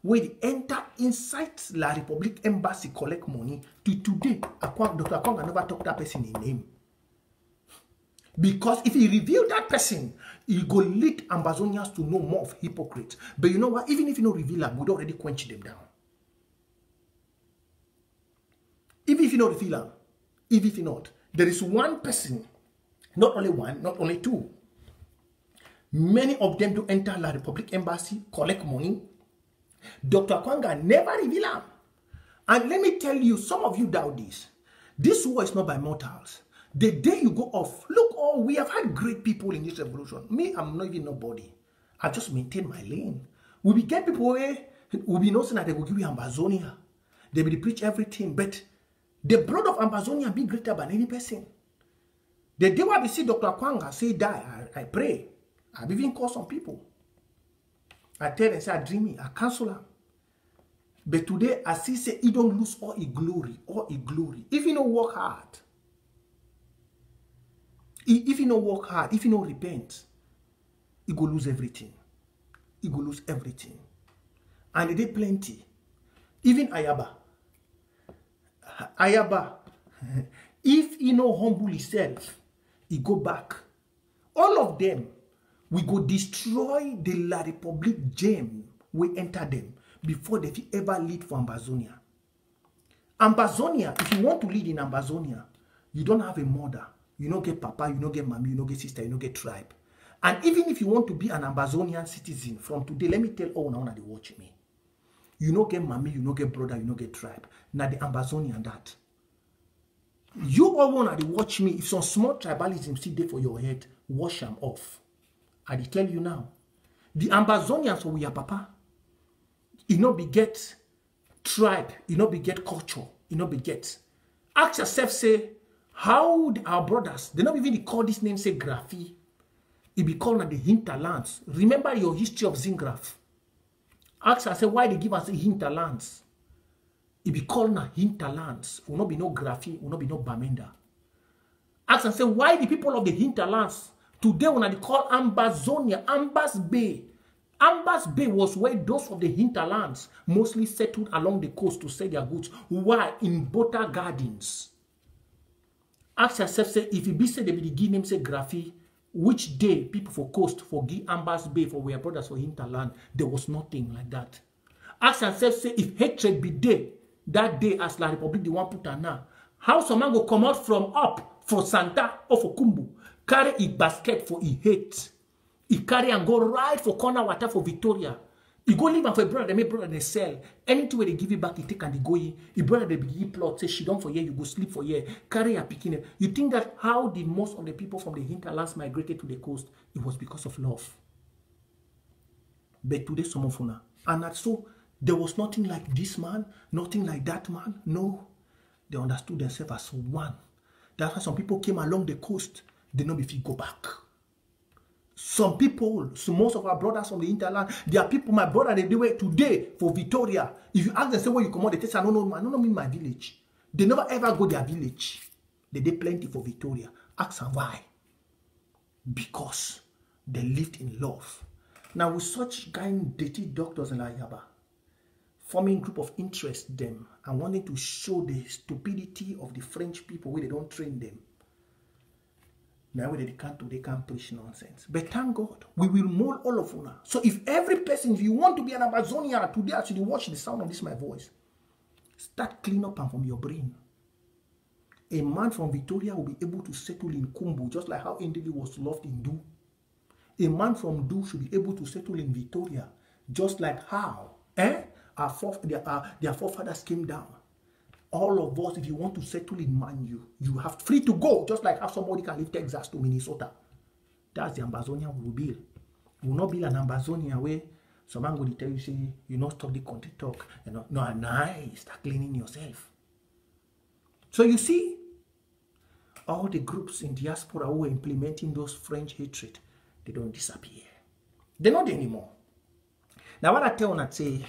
where they enter inside La Republique embassy, collect money. To today, Dr. Kwanga never talk that person in name. Because if he reveal that person, he go lead Ambazonians to know more of hypocrites. But you know what? Even if you don't reveal them, we don't already quench them down. Even if you don't reveal them, even if you not, there is one person, not only one, not only two. Many of them do enter La Republic Embassy, collect money. Dr. Kwanga never reveal them. And let me tell you, some of you doubt this. This war is not by mortals. The day you go off, look, oh, we have had great people in this revolution. Me, I'm not even nobody. I just maintain my lane. We will get people away, we be noticing that they will give you Ambazonia. They will preach everything, but the blood of Ambazonia be greater than any person. The day we see Dr. Kwanga say die, I pray. I've even called some people. I tell them, say, I dream me, I cancel them. But today, I see, say, he don't lose all his glory, all his glory. If you don't work hard, if you don't work hard, if you don't repent, you go lose everything. You go lose everything. And they plenty. Even Ayaba. Ayaba, if he no humble himself, he go back. All of them, we go destroy the La Republic gem. We enter them before they ever lead for Ambazonia. Ambazonia, if you want to lead in Ambazonia, you don't have a mother. You don't get papa, you don't get mommy, you don't get sister, you don't get tribe. And even if you want to be an Ambazonian citizen from today, let me tell all now that they watch me. You don't get mommy, you don't get brother, you don't get tribe. Now the Ambazonian that. You all want to watch me. If some small tribalism sit there for your head, wash them off. I tell you now. The Ambazonians we are papa. You not beget tribe, you not beget culture, you not beget. Ask yourself, say, how our brothers, they not even call this name, say, Graphy. It be called the hinterlands. Remember your history of Zingraf. Ask yourself why they give us hinterlands. It be called na hinterlands. Will not be no Graphy, will not be no Bamenda. Ask yourself why the people of the hinterlands today when they call Ambazonia, Ambaz Bay. Ambas Bay was where those of the hinterlands mostly settled along the coast to sell their goods. Why? In butter gardens. Ask yourself, say, if you be said they be the give name, say, Graphy, which day people for coast, for give Ambas Bay, for where brothers for hinterland, there was nothing like that. Ask yourself, say, if hatred be day, that day as La Republic, the one put on now, how someone will come out from up for Santa or for Kumbu, carry a basket for he hate. He carry and go right for Watanawata for Victoria. He go leave and for a brother, they make brother, they sell. Anything where they give it back, he take and he go in. He brother, they begin plot, say, she don't for here, you go sleep for here. Carry her picking it. You think that how the most of the people from the hinterlands migrated to the coast? It was because of love. But today, some of them. And so, there was nothing like this man, nothing like that man. No. They understood themselves as one. That's why some people came along the coast. They know if you go back. Some people, so most of our brothers from the hinterland, they are people, my brother, they do it today for Victoria. If you ask them, say, where you come out, they say, no, I don't mean my village. They never ever go their village. They did plenty for Victoria. Ask them why. Because they lived in love. Now, with such kind dirty doctors in Ayaba, forming group of interest them and wanting to show the stupidity of the French people where they don't train them. Now they can't preach nonsense. But thank God, we will mold all of una. So if every person, if you want to be an Ambazonia today, actually watch the sound of this my voice. Start clean up and from your brain. A man from Victoria will be able to settle in Kumbu, just like how Endeley was loved in Du. A man from Du should be able to settle in Victoria, just like how our forefathers came down. All of us, if you want to settle in Manu, you have free to go, just like how somebody can leave Texas to Minnesota. That's the Ambazonia we will build. We will not build an Ambazonia where someone will tell you, say, you not stop the country talk. You know, no, nice, start cleaning yourself. So you see, all the groups in diaspora who are implementing those French hatred, they don't disappear. They're not there anymore. Now what I tell them, I say,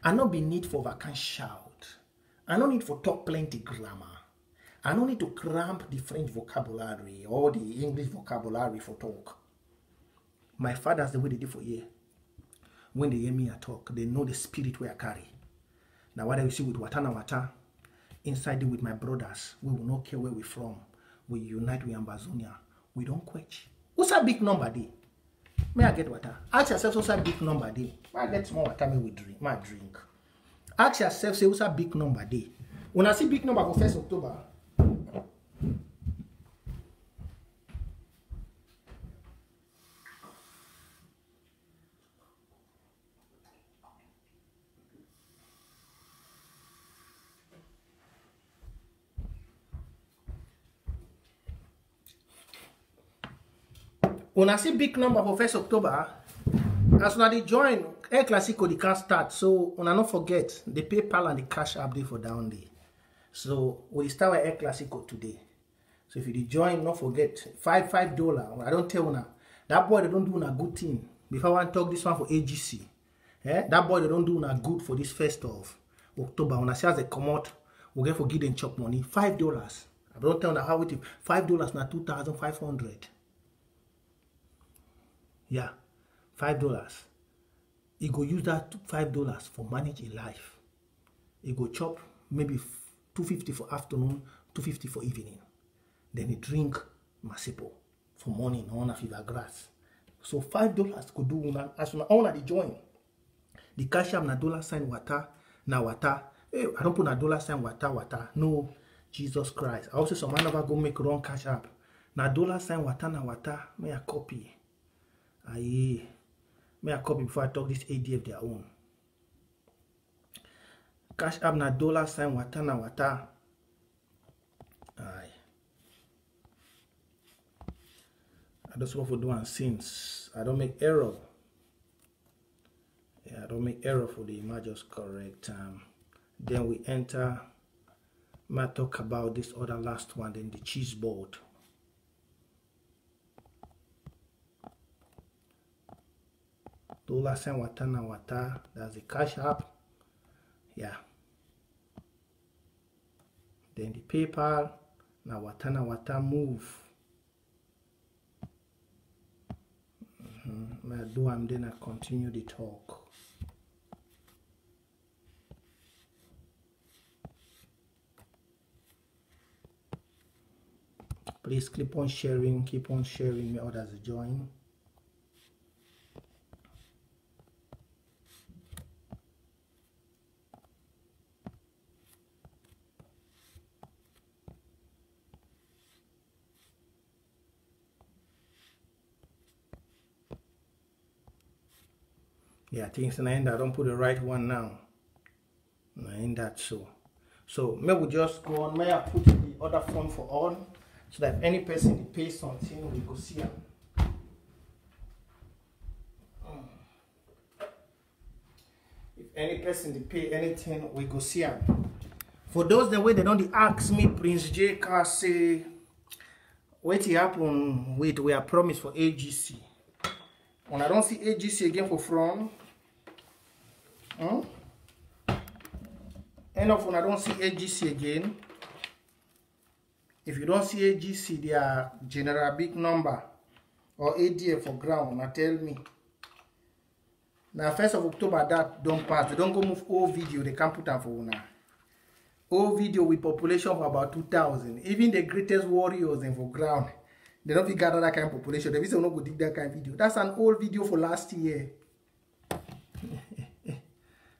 I not be need for vacant shout. I don't need to talk plenty grammar. I don't need to cramp the French vocabulary or the English vocabulary for talk. My fathers, the way they did for year. When they hear me I talk, they know the spirit where I carry. Now what I will see with Watanawata, inside with my brothers, we will not care where we're from. We unite with Ambazonia. we don't quench. What's a big number day? May I get water? Ask yourself, what's a big number day? May I get more water? May we drink? May I drink? Ask yourself, say, what's a big number day? When I see big number for 1st October, when I see big number for 1st October, as when they join, El Clásico, they can't start. So, when I don't forget, the PayPal and the Cash App for down day. So, we start with El Clásico today. So, if you join, don't forget, $5. I don't tell you. That boy, they don't do a good thing. Before I want to talk this one for AGC. Eh? That boy, they don't do a good for this 1st of October. When I see as they come out, we're going to give them chop money. $5. I don't tell you how it is. $5 now, 2,500. Yeah, $5. You go use that $5 for manage a life. You go chop maybe 250 for afternoon, 250 for evening. Then you drink masipo for morning on a fever grass. So $5 could do one as on the join. The Cash App na $sign water na water. Hey, I don't put na $sign water water. No, Jesus Christ. I also some man never go make wrong Cash App. Na $sign water na water. May I copy? May I copy before I talk this ADF their own. Cash App na $sign wata na wata. Aye. I just want to do one since I don't make error. Yeah, I don't make error for the image is correct. Then we enter. I talk about this other last one. Then the cheese board. $sign Watanawata, that's the Cash App. Yeah. Then the PayPal. Now Watanawata move. I do and then I continue the talk. Please keep on sharing, may others join. Yeah, things in the end, I don't put the right one now. In that so maybe we just go on. May I put the other form for all so that if any person pays something, we go see them. If any person pay anything, we go see them. For those the way they don't ask me, Prince JK say, wait, it happened with we are promised for AGC. When I don't see AGC again for from. End of when I don't see AGC again. If you don't see AGC, they are general big number or ADF for ground. Now tell me. Now 1st of October that don't pass. They don't go move old video. They can't put them for now. Old video with population of about 2,000. Even the greatest warriors and for ground. They don't be gather that kind of population. The reason we don't go dig that kind of video. That's an old video for last year.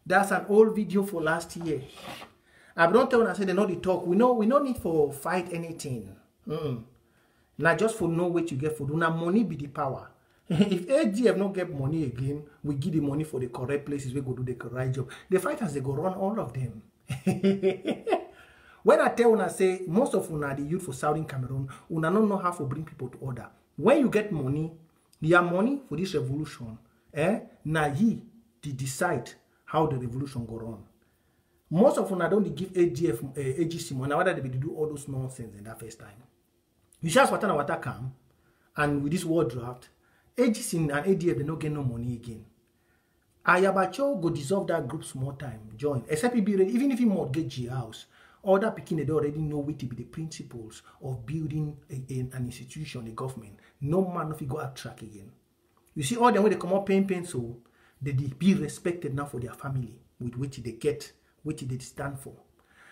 That's an old video for last year. I don't tell them I say they know the talk. We no need for fight anything. Now just for no way to get food. Now money be the power. If AGF not get money again, we give the money for the correct places. We go do the correct job. The fighters they go run all of them. When I tell una say most of una the youth for Southern Cameroon, una don't know how to bring people to order. When you get money, your money for this revolution, na ye to decide how the revolution go on. Most of una don't give AGF, AGC money. Whether they do all those nonsense in that first time. You just Watanawata come, and with this war draft, AGC and ADF they no get no money again. Ayaba Cho go dissolve that group small time. Join except even if he mortgage your house. Other Pekin, they already know what to be the principles of building an institution, a government. No man if you go out track again. You see, all them when they come up paying so they be respected now for their family with which they get, which they stand for.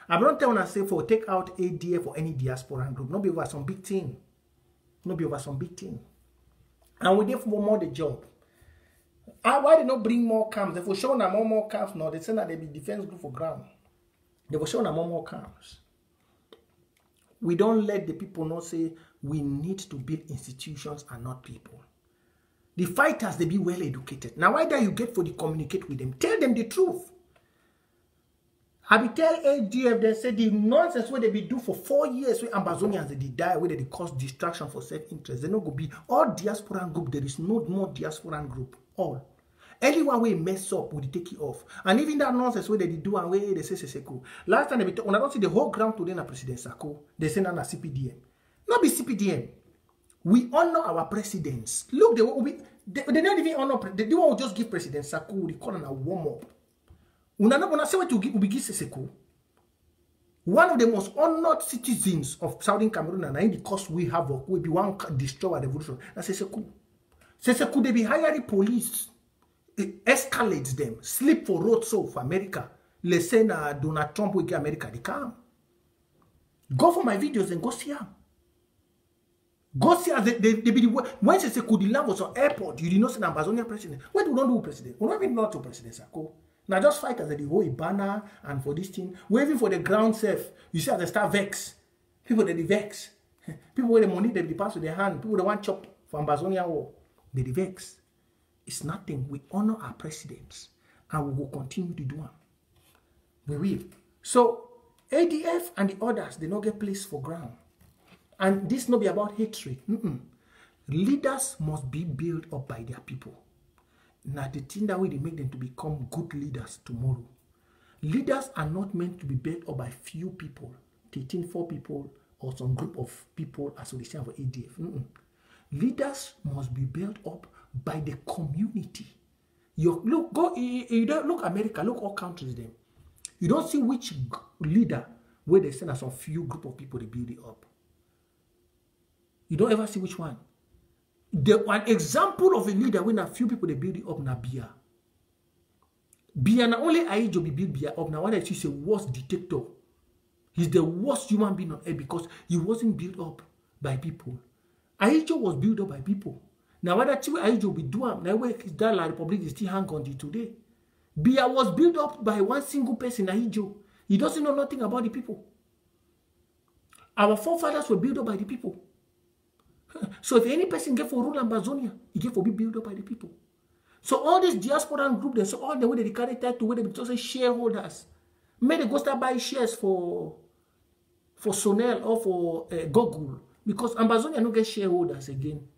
I don't tell when I say for take out ADF or any diaspora group, not because some big thing. not be over some big thing. And we did for more the job. And why they not bring more camps? They were showing them more camps now. They said that they be defense group for ground. They were showing them more camps. We don't let the people not say we need to build institutions and not people. The fighters, they be well educated. Now, why do you get for the communicate with them? Tell them the truth. I be tell ADF, they say the nonsense what they be do for 4 years with Ambazonians, they die, whether they cause distraction for self-interest. They no go be all diasporan group. There is no more diasporan group. All. Anyone way mess up, would take it off. And even that nonsense where they do and way they say Sisiku. Last time they when I don't see the whole ground today na President Sarko, they say na CPDM. Not be CPDM. We honor our presidents. Look, they don't even honor. They will just give President Sarko the call and a warm up. Una no gonna say what you give Sisiku. One of the most honored citizens of Southern Cameroon and in the cause we have will be one destroy our revolution. That's Sisiku. Sisiku, they be hiring police. It escalates them. Sleep for road so for America. Let's say Donald Trump will get America. They come. Go for my videos and go see them. Go see as they be the when they say Kudilam was on airport, you did not say an Ambazonia president. What do we not do president? We don't even know to president Sarko. Now just fight as they hold a banner and for this thing. Waving for the ground safe. You see as they start vex. People that they vex. People with the money that they pass with their hand. People that want chop for Ambazonia war. They vex. It's nothing. We honor our presidents and we will continue to do them. We will. So ADF and the others, they don't get place for ground. And this not be about hatred. Mm-mm. Leaders must be built up by their people. Now the thing that way they make them to become good leaders tomorrow. Leaders are not meant to be built up by few people, 13-4 people or some group of people as we say for ADF. Mm-mm. Leaders must be built up by the community. You look, go. You don't look America. Look all countries. Them. You don't see which leader where they send us a few group of people to build it up. You don't ever see which one. The an example of a leader when a few people they build it up na Bia. Bia na only Ahidjo be build Bia up. Now one that she's a worst dictator. He's the worst human being on earth because he wasn't built up by people. Ahidjo was built up by people. Now, whether Ahidjo be do am, now where is that La Republique is still hang on to today? Bia was built up by one single person, Ahidjo. He doesn't know nothing about the people. Our forefathers were built up by the people. So if any person get for rule Ambazonia, he get for be built up by the people. So all these diasporan group, they so all the way they carry that to where they just say shareholders. May they go start buy shares for Sonel or for Google because Ambazonia no get shareholders again.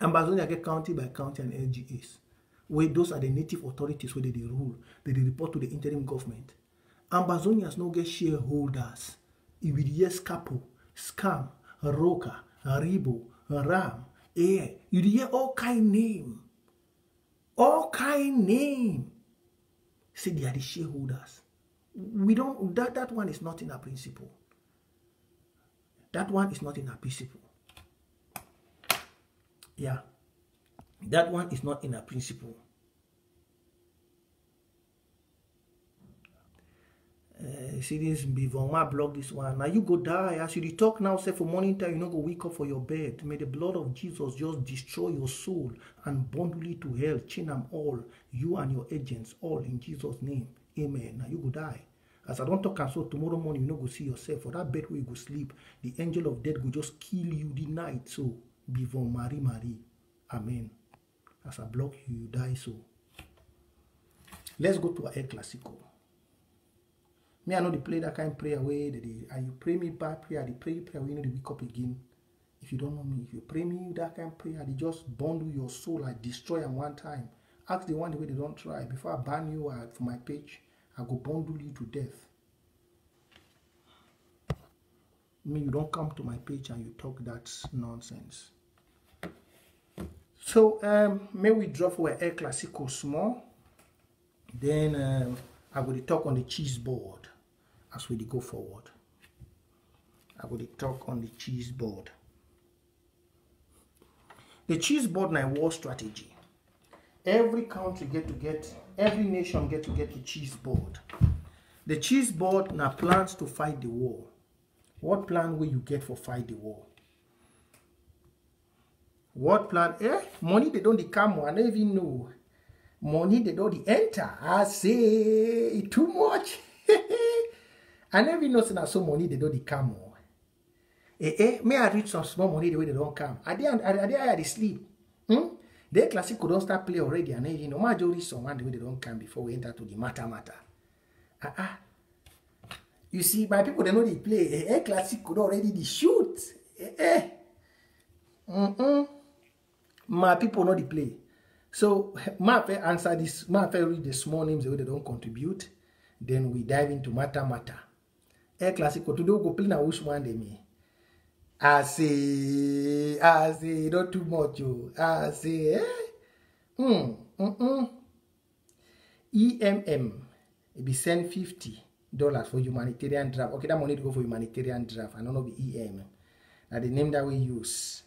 Ambazonia get county by county and LGAs, where those are the native authorities where they rule, they report to the interim government. Ambazonians no get shareholders. It will yes Kapo, Scam, Roka, Ribo, Ram, Air. You hear all kind name. All kind name. See, they are the shareholders. We don't that one is not in our principle. That one is not in our principle. Yeah, that one is not in our principle. See this, Bivoma blog this one. Now you go die. As you talk now, say for morning time, you no go wake up for your bed. May the blood of Jesus just destroy your soul and bundle it to hell. Chain them all, you and your agents, all in Jesus' name. Amen. Now you go die. As I don't talk and so tomorrow morning, you no go see yourself. For that bed where you go sleep, the angel of death will just kill you the night. So. Before Marie, amen. As I block you, you die so. Let's go to El Clásico. Me, I know they play that kind of prayer away. And you pray me bad prayer, they pray you prayer, you know they wake up again. If you don't know me, if you pray me that kind of prayer, they just bundle your soul and destroy them one time. Ask the one the way they don't try. Before I ban you from my page, I go bundle you to death. Me, you don't come to my page and you talk that nonsense. So, may we drop for El Clásico small. Then, I will talk on the cheese board as we go forward. I will talk on the cheese board. The cheese board is a war strategy. Every country every nation get the cheese board. The cheese board now plans to fight the war. What plan will you get for fight the war? What plan? Money they don't come, I don't even know. Money they don't enter. I say too much. I never know so money they don't come. May I reach some small money the way they don't come. I did sleep. The classic could not start play already, and you know, majority someone the way they don't come before we enter to the matter. You see, my people they know they play. A classic could already the shoot. My people know they play. So my answer this, my read the small names the way they don't contribute. Then we dive into matter. A classic could do go play now which one they may. I say, not too much, you. I say, EMM, it be send $50 for humanitarian draft. Okay, that money to go for humanitarian draft. I don't know the EMM. Now the name that we use,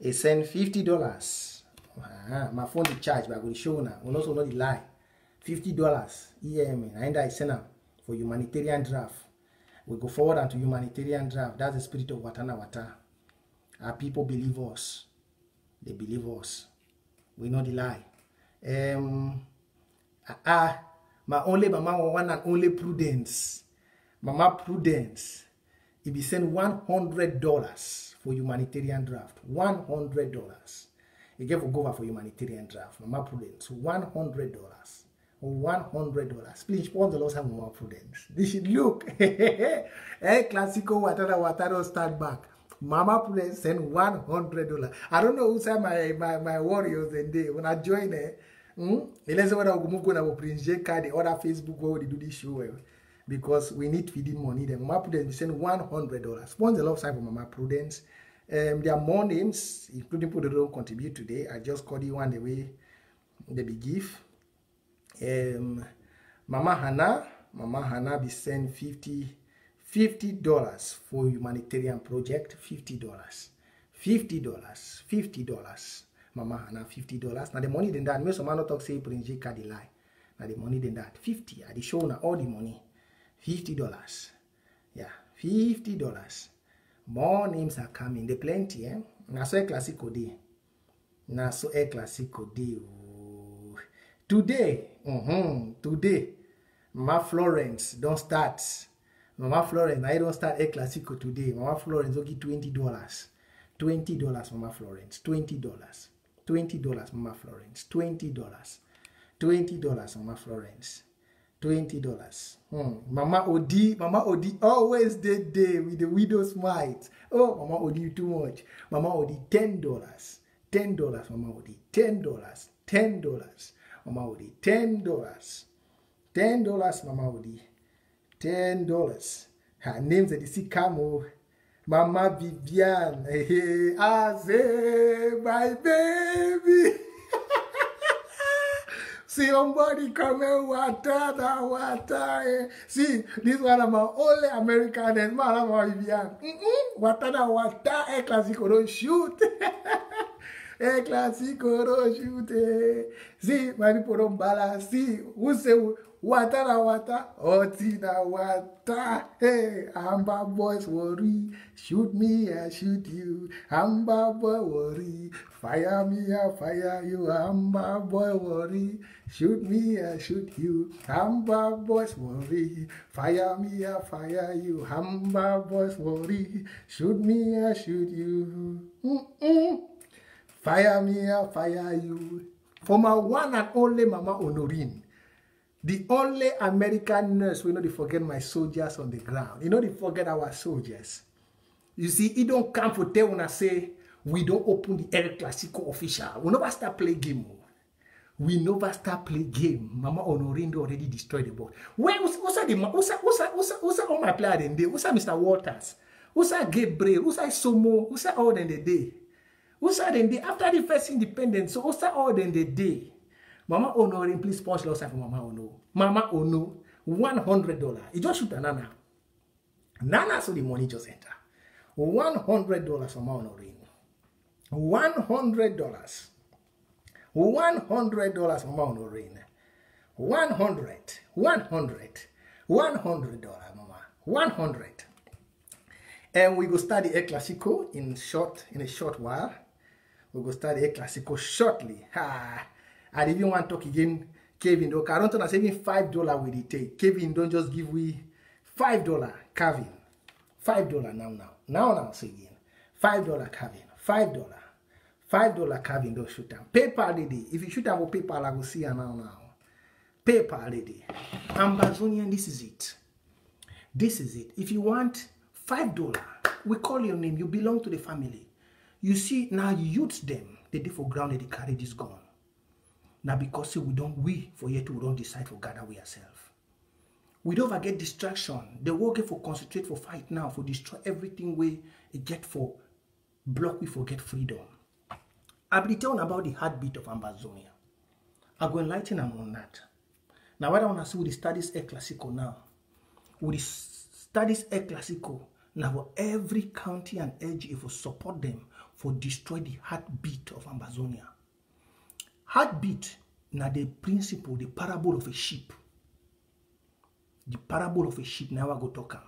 it send $50. My phone is charged, but I will show now. We also know the lie. $50 EMM. And I send them for humanitarian draft. We go forward unto humanitarian draft. That's the spirit of Watanawata. Our people believe us. They believe us. We know the lie. My one and only Prudence. Mama Prudence. If you send $100 for humanitarian draft. $100. You gave a go for humanitarian draft. Mama Prudence. $100. $100. Please, all the laws have more prudence. They should look. El Clásico, Watanawata, start back. Mama Prudence sent $100. I don't know who said my warriors and day. When I join it, let's say when I move to Prince JK, the other Facebook, where we do this show. Because we need feeding money. Then Mama Prudence sent $100. Sponsor the love sign for Mama Prudence. There are more names, including people that don't contribute today. I just called you one the way they be give. Mama Hannah be send $50 for humanitarian project. $50. Mama Hannah $50. Now the money than that. Most of man talk say Prince J card lie. Now the money than that. 50. I show now all the money. $50. Yeah, $50. More names are coming. They plenty. Now so El Clásico day. Today, Mama Florence don't start. Mama Florence, I don't start El Clásico today. Mama Florence will give $20. $20, Mama Florence. $20. $20, Mama Florence. $20. $20, Mama Florence. $20. Mama Odi always did day with the widow's mite. Oh, Mama Odi too much. Mama Odi $10. $10, Mama Odi. $10. $10. Mama Odi, $10. $10, Mama Odi. $10. Her name's the Sicamo. Mama Vivian. Hey, I say, my baby. See, somebody come and Watanawata. See, this one of my only American and Mama Vivian. Watanawata, El Clásico, don't shoot. El Clásico don't shoot. See, my people don't balance. See, who say Watanawata? Watanawata. Hey, Amber boys worry. Shoot me, I shoot you. Amber boy worry. Fire me, I fire you. Amber boy worry. Shoot me, I shoot you. Amber boys worry. Fire me, I fire you. Amber boys worry. Shoot me, I shoot you. Fire me, I fire you. For my one and only Mama Honorine, the only American nurse, we know they forget my soldiers on the ground. You know they forget our soldiers. You see, it don't come for tell when I say we don't open the El Clásico official. We never start play game. We never start play game. Mama Honorine already destroyed the ball. Where who's all my player in the day? Who's Mr. Walters? Who's Gabriel? Who's Somo? Who's all in the day? After the first independence, so also all in the day. Mama Honorine, please punch the outside for Mama Ono. Mama Ono, $100. You just shoot a nana. Nana, so the money just enter. $100 for Mama Honorine. $100. $100 for Mama Honorine. $100, Mama. $100. And we go study El Clásico in a short while. We go start El Clásico shortly. Ha! I even want to talk again, Kevin. Okay, I don't know, saving $5 will it take. Kevin, don't just give we $5, Kevin. $5 now. Say again. $5, Kevin. $5. $5, Kevin. Don't shoot them. PayPal lady. If you shoot them with PayPal, I will see her now. PayPal lady. Ambazonia, this is it. This is it. If you want $5, we call your name. You belong to the family. You see, now youth them, they did for ground, the carriage is gone. Now because see, we don't decide to gather we ourselves. We don't forget distraction. They work for concentrate for fight now, for destroy everything we get for block, we forget freedom. I'll be telling about the heartbeat of Ambazonia. I'll go enlighten them on that. Now what I want to see with the studies El Clásico now. With the studies El Clásico, now for every county and edge, it will support them for destroy the heartbeat of Ambazonia. Heartbeat, now the principle, the parable of a sheep. The parable of a sheep, now I go talk.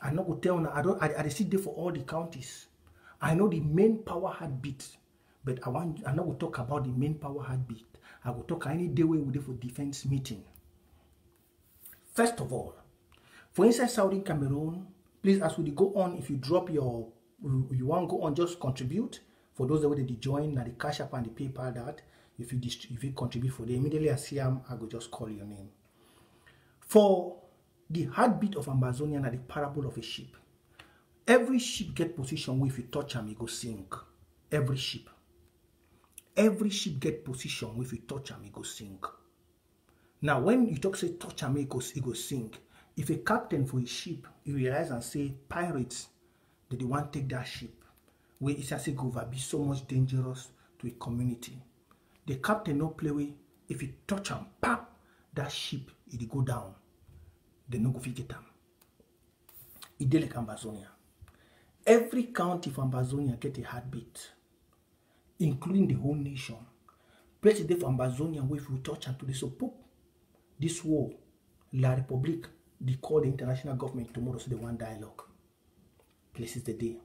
I'm not going to tell, I see there for all the counties. I know the main power heartbeat, but I'm not going to talk about the main power heartbeat. I will talk any day we will do for defense meeting. First of all, for inside Southern Cameroon, please, as we go on, if you drop your, you want to go on, just contribute. For those that already join, now the Cash App and the PayPal that, if you contribute for them, immediately I see them, I will just call your name. For the heartbeat of Ambazonia, now the parable of a sheep. Every sheep get position where if you touch them, you go sink. Every sheep. Every sheep get position where if you touch them, you go sink. Now, when you talk, say, touch them, you go sink. If a captain for a ship, you realize and say, pirates, that they want to take that ship, where it's as a go be so much dangerous to a community. The captain no play with, if you touch him, pop, that ship, it go down. They no go forget him. It dey like Ambazonia. Every county from Ambazonia get a heartbeat, including the whole nation. Place it there from Ambazonia, where if you touch him to the so poop, this war, La Republique, they call the international government tomorrow, so they want dialogue. Places the day.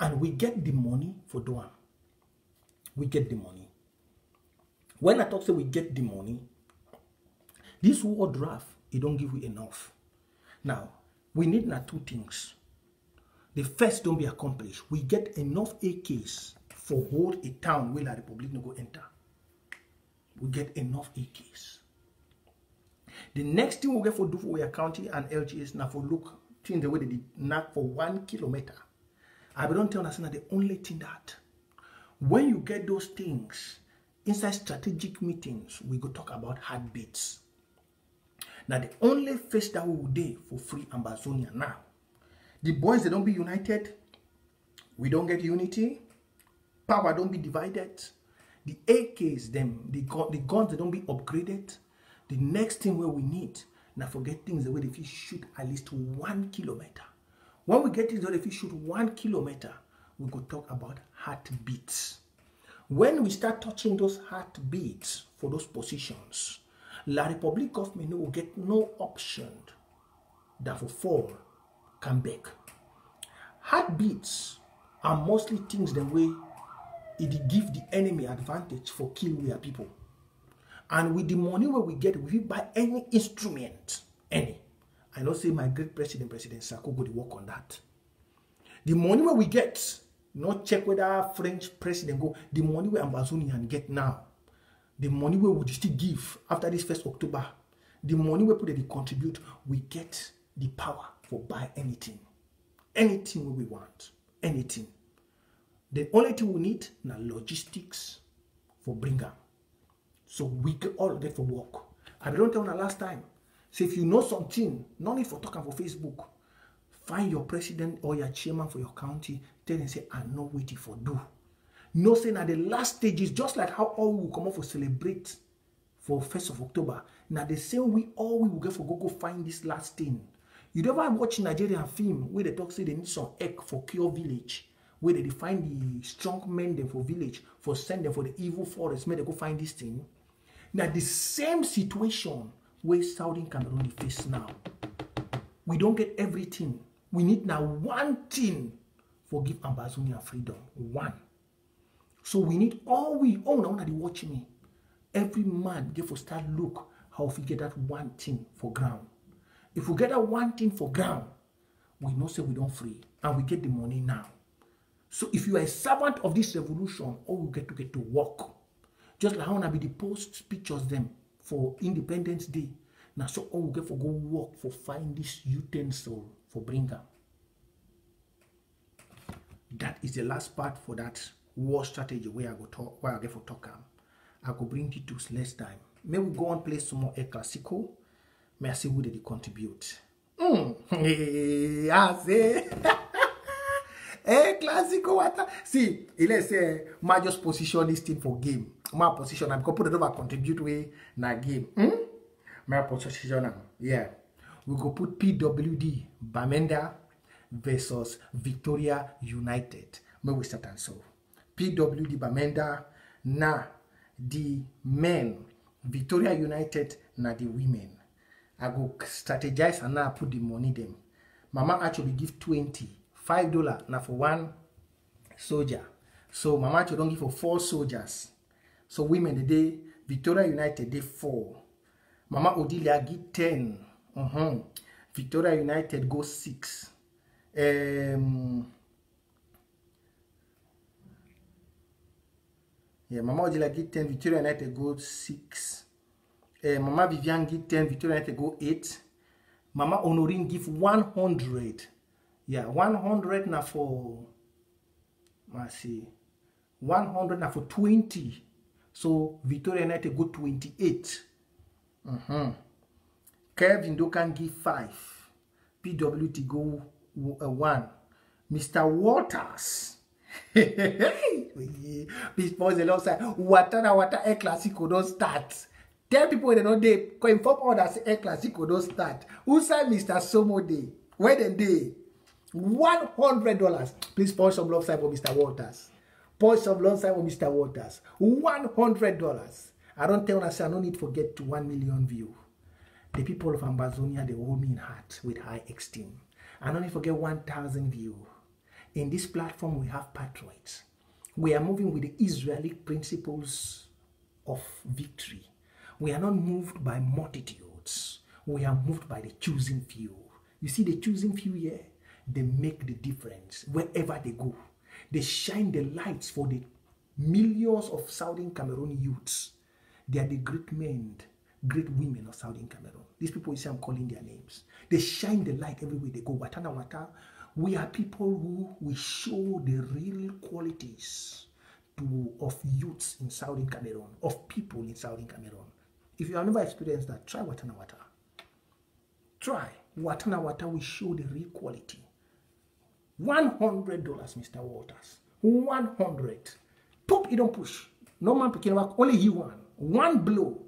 And we get the money for Doan. We get the money. When I talk say we get the money, this war draft, it don't give you enough. Now, we need now two things. The first don't be accomplished. We get enough AKs for hold a town where La Republic no go enter. We get enough AKs. The next thing we'll get for do for our county and LGS now for look thing the way they did not for 1 kilometer. I don't tell us now the only thing that when you get those things inside strategic meetings, we go talk about heartbeats. Now the only face that we will do for free Ambazonia now. The boys they don't be united, we don't get unity, power don't be divided, the AKs them, the guns they don't be upgraded. The next thing where we need, now forget things the way if you shoot at least 1 kilometer. When we get things if you shoot 1 kilometer, we could talk about heartbeats. When we start touching those heartbeats for those positions, La Republic government will get no option that for fall come back. Heartbeats are mostly things the way it give the enemy advantage for kill where people. And with the money where we get, we buy any instrument, any. I know say my great president, President Sarko, go to work on that. The money where we get, not check whether French president go, the money where Ambazonian get now, the money where we still give after this 1st October, the money where people contribute, we get the power for buy anything. Anything where we want, anything. The only thing we need, now logistics for bring up. So we get all get for work. I don't tell you last time. So if you know something, no need for talking for Facebook. Find your president or your chairman for your county. Tell them say, I'm not waiting for do. No saying at the last stages, just like how all we will come up for celebrate for 1st of October. Now the same way all we will get for go find this last thing. You never watch Nigerian film where they talk say they need some egg for cure village. Where they find the strong men them for village for send them for the evil forest. May they go find this thing. Now, the same situation where Southern Cameroon face now. We don't get everything. We need now one thing for give Ambazonia freedom. One. So we need all we own. I want to be watching me. Every man, therefore, start look how if we get that one thing for ground. If we get that one thing for ground, we know say we don't free and we get the money now. So if you are a servant of this revolution, all we get to work. Just like how I be the post pictures them for Independence Day. Now so all we get for go work for find this utensil for bringer. That is the last part for that war strategy where I go talk, where I get for talk. I go bring it to less time. Maybe we go and play some more El Clásico. May I see who they contribute. I say El Clásico. See, let's say my just position this thing for game. My position I'm gonna put it over contribute way na game. My position yeah. We go put PWD Bamenda versus Victoria United. May we start and so. PWD Bamenda na the men, Victoria United na the women. I go strategize and now I put the money them. Mama actually give $25 now for one soldier. So Mama actually don't give for 4 soldiers. So women the day Victoria United day 4. Mama Odilia give 10. Victoria United go 6. Yeah, Mama Odila give 10. Victoria United go 6. Mama Vivian give 10, Victoria United go 8. Mama Honorine give 100. Yeah, 100 now for. Let's see. 100 now for 20. So Victoria United go 28. Kevin Dokan give 5. PWT go 1. Mr. Waters. Please pause the last time. Watanawata El Clásico don't start. Tell people when they don't day, inform others El Clásico don't start. Who said Mr. Somo Day? Where they day? $100. Please pause some love sign for Mr. Waters. Pause some love sign for Mr. Waters. $100. I don't tell us I don't need to forget to 1 million view. The people of Ambazonia, they hold me in heart with high esteem. I don't need to forget 1,000 view. In this platform, we have patriots. We are moving with the Israeli principles of victory. We are not moved by multitudes. We are moved by the choosing few. You see the choosing few here? They make the difference wherever they go. They shine the lights for the millions of Southern Cameroon youths. They are the great men, great women of Southern Cameroon. These people, you see, I'm calling their names. They shine the light everywhere they go. Watanawata. We are people who we show the real qualities of youths in Southern Cameroon, of people in Southern Cameroon. If you have never experienced that, try Watanawata. Try Watanawata. We show the real quality. $100, Mr. Waters. 100. Pop, you don't push. No man picking work. Only he won. One blow.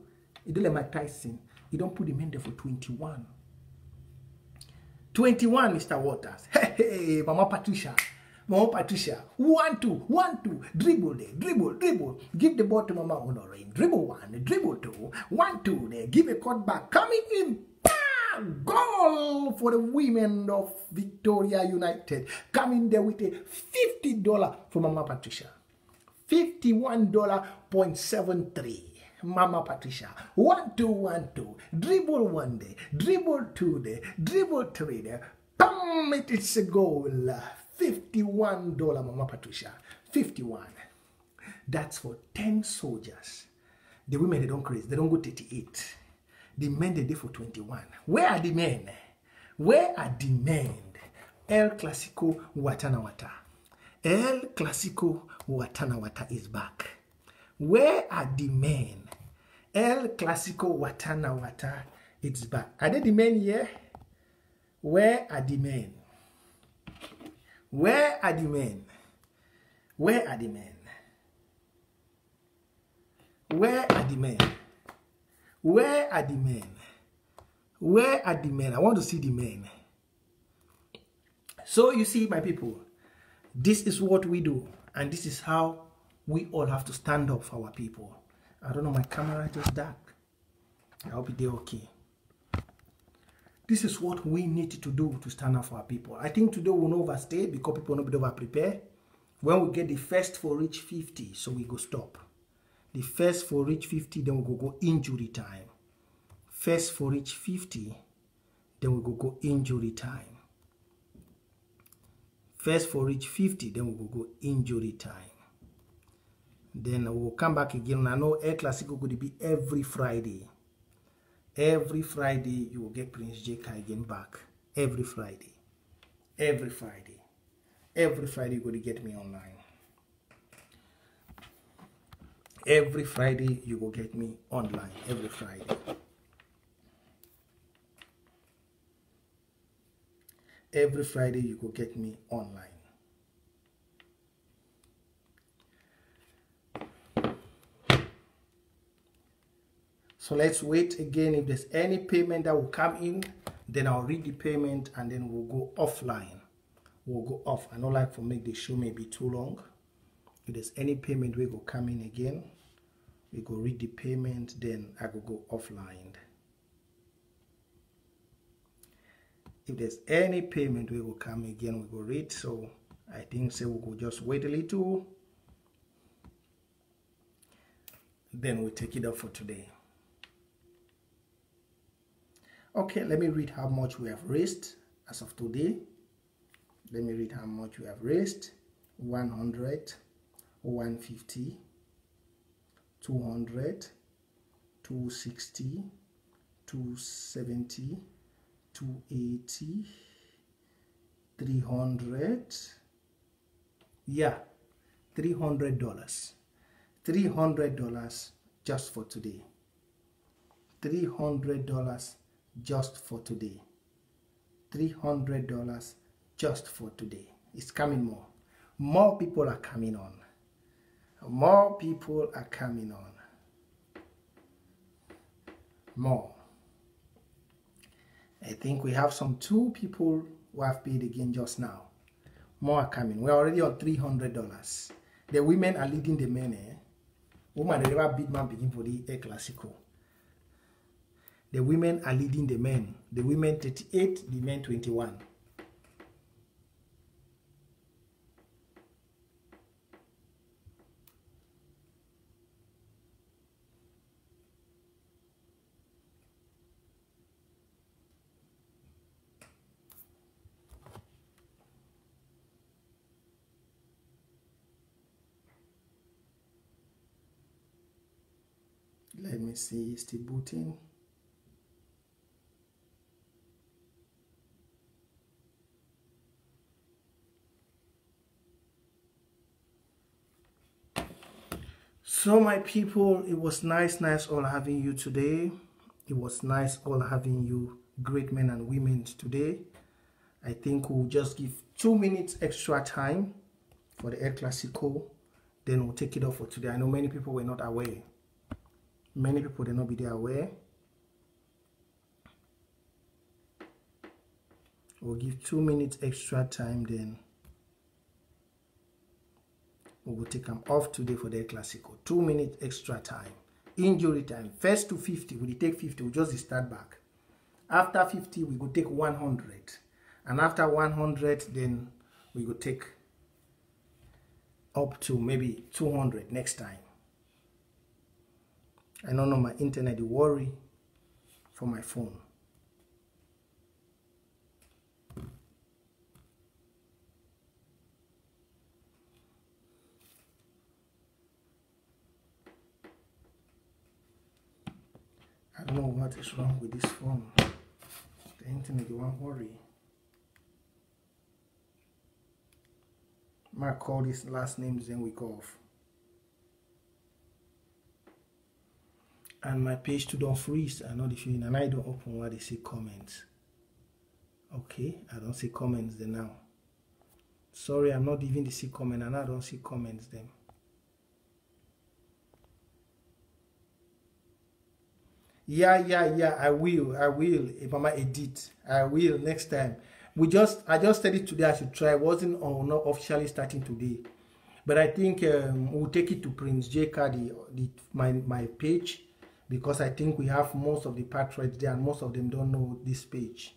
You don't let my Tyson. You don't put him in there for 21. 21, Mr. Waters. Hey, Mama Patricia. Mama Patricia. 1, 2, 1, 2. Dribble there. Dribble, dribble. Give the ball to Mama Honorine. Dribble 1, dribble 2. 1, 2 there. Give a cut back. Coming in. Bam! Goal for the women of Victoria United. Coming there with a $50 from Mama Patricia. $51.73. Mama Patricia. 1, 2, 1, 2. Dribble 1 day. Dribble 2 day. Dribble 3 day. Bam! It is a goal. $51, Mama Patricia. 51. That's for 10 soldiers. The women, they don't craze. They don't go 38. The men, they did for 21. Where are the men? Where are the men? El Clásico Watanawata. El Clásico Watanawata is back. Where are the men? El Clásico Watanawata, it's back. Are they the men here? Where are the men? Where are the men? Where are the men? Where are the men? Where are the men? Where are the men? I want to see the men. So you see, my people, this is what we do, and this is how we all have to stand up for our people. I don't know, my camera just dark. I hope they're okay. This is what we need to do to stand up for our people. I think today we'll not overstay because people will not be over prepared. When we get the first for reach 50, so we go stop. The first for reach 50, then we go injury time. First for reach 50, then we go injury time. First for reach 50, then we go injury time. Then we'll come back again. I know El Clásico could be every Friday. Every Friday, you will get Prince JK again back. Every Friday. Every Friday. Every Friday, you're going to get me online. Every Friday, you will get me online. Every Friday. Every Friday, you will get me online. So let's wait again. If there's any payment that will come in, then I'll read the payment and then we'll go offline. We'll go off. I don't like to make the show maybe too long. If there's any payment, we go come in again. We go read the payment, then I will go offline. If there's any payment, we will come again. We go read. So I think so we'll go just wait a little. Then we'll take it up for today. Okay, let me read how much we have raised as of today. Let me read how much we have raised. 100, 150, 200, 260, 270, 280, 300. Yeah, $300. $300 just for today. $300. Just for today. $300 just for today. It's coming more. More people are coming on. More people are coming on. More. I think we have some two people who have paid again just now. More are coming. We're already on $300. The women are leading the men. Eh? Woman, they never beat man begin for the El Clásico. The women are leading the men. The women 38, the men 21. Let me see, it's still booting. So my people, it was nice all having you today. It was nice all having you great men and women today. I think we'll just give 2 minutes extra time for the El Clásico. Then we'll take it off for today. I know many people were not aware. Many people did not be there aware. We'll give 2 minutes extra time then. We will take them off today for the El Clásico. 2 minutes extra time. Injury time. First to 50. We take 50. We just start back. After 50, we go take 100. And after 100, then we go take up to maybe 200 next time. I don't know my internet. The worry for my phone. I don't know what is wrong with this phone. The internet, you won't worry. Mark called his last name, then we go off. And my page too don't freeze. I know the feeling, and I don't open what they say comments. Okay, I don't see comments there now. Sorry, I'm not even to see comment, and I don't see comments then. Yeah, I will. Mama edit. I will next time. I just said it today. I should try. It wasn't or not officially starting today, but I think we'll take it to Prince JK, my page, because I think we have most of the patriots there, and most of them don't know this page.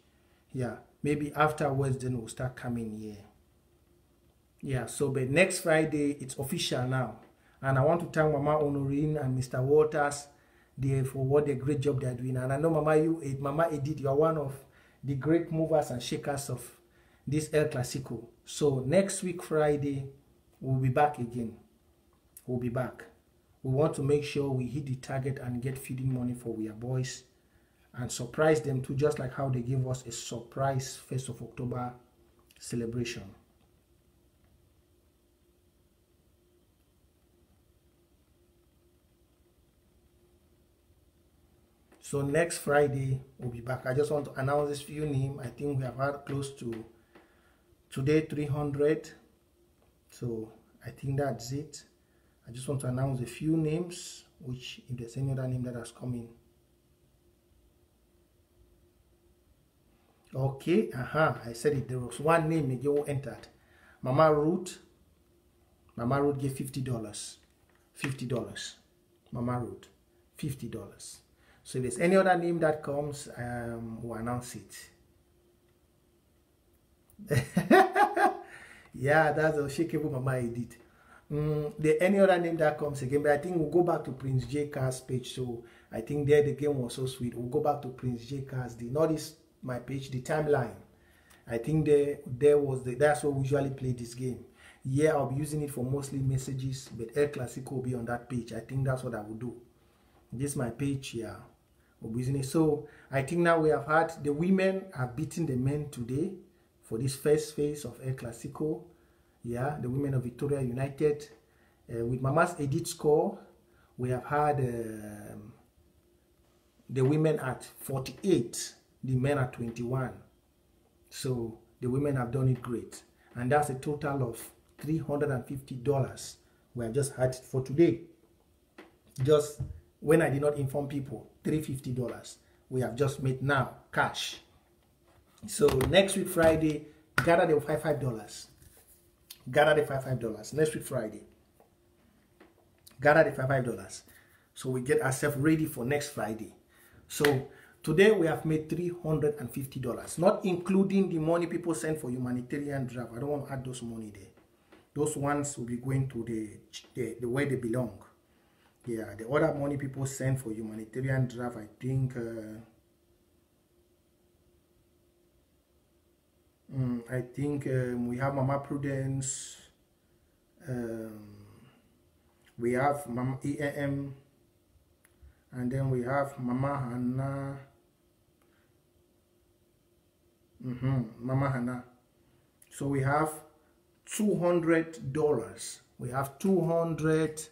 Yeah, maybe afterwards then we'll start coming here. Yeah, so but next Friday, it's official now. And I want to thank Mama Honorine and Mr. Waters for what a great job they are doing. And I know Mama Edith, you are one of the great movers and shakers of this El Clasico. So next week, Friday, we'll be back again. We'll be back. We want to make sure we hit the target and get feeding money for our boys and surprise them too, just like how they gave us a surprise 1st of October celebration. So next Friday, we'll be back. I just want to announce this few names. I think we have had close to today 300. So I think that's it. I just want to announce a few names, which if there's any other name that has come in. Okay, I said it. There was one name again entered. Mama Ruth. Mama Ruth gave $50. $50. Mama Ruth. $50. So if there's any other name that comes, we'll announce it. Yeah, that's a shakeable Mama Edith. There any other name that comes again, but I think we'll go back to Prince JK's page. So I think there the game was so sweet. We'll go back to Prince JK's, notice my page, the timeline. I think that's what we usually play this game. Yeah, I'll be using it for mostly messages, but El Clasico will be on that page. I think that's what I will do. This is my page here. Yeah. Business. So I think now we have had the women have beaten the men today for this first phase of El Clasico. Yeah, the women of Victoria United with Mama's Edit score. We have had the women at 48, the men at 21. So the women have done it great, and that's a total of $350 we have just had for today. Just when I did not inform people, $350 we have just made now cash. So next week Friday, gather the $55. Gather the $55 next week Friday. Gather the $55, so we get ourselves ready for next Friday. So today we have made $350, not including the money people send for humanitarian draft. I don't want to add those money there. Those ones will be going to the way they belong. Yeah, the other money people send for humanitarian draft, I think we have Mama Prudence, we have Mama EAM, and then we have Mama Hannah. Mama Hannah. So we have $200. We have $200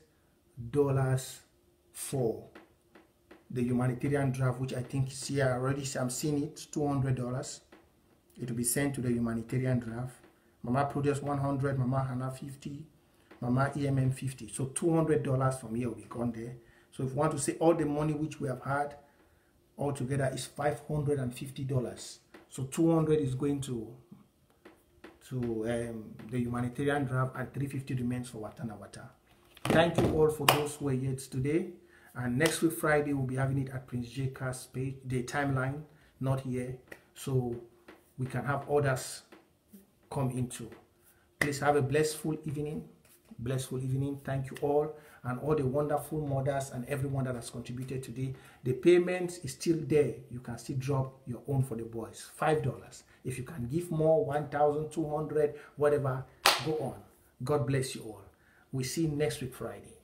for the humanitarian draft, which I think is here already. I'm seeing it. $200. It will be sent to the humanitarian draft. Mama Produce $100, Mama Hannah $50, Mama EMM $50. So $200 from here will be gone there. So if you want to say all the money which we have had altogether is $550. So $200 is going to the humanitarian draft, and $350 remains for Watanawata. Thank you all for those who are here today, and next week Friday we'll be having it at Prince JK's page, the timeline, not here, so we can have others come into. Please have a blissful evening, Thank you all, and all the wonderful mothers and everyone that has contributed today. The payment is still there. You can still drop your own for the boys, $5. If you can give more, 1,200, whatever, go on. God bless you all. We see you next week Friday.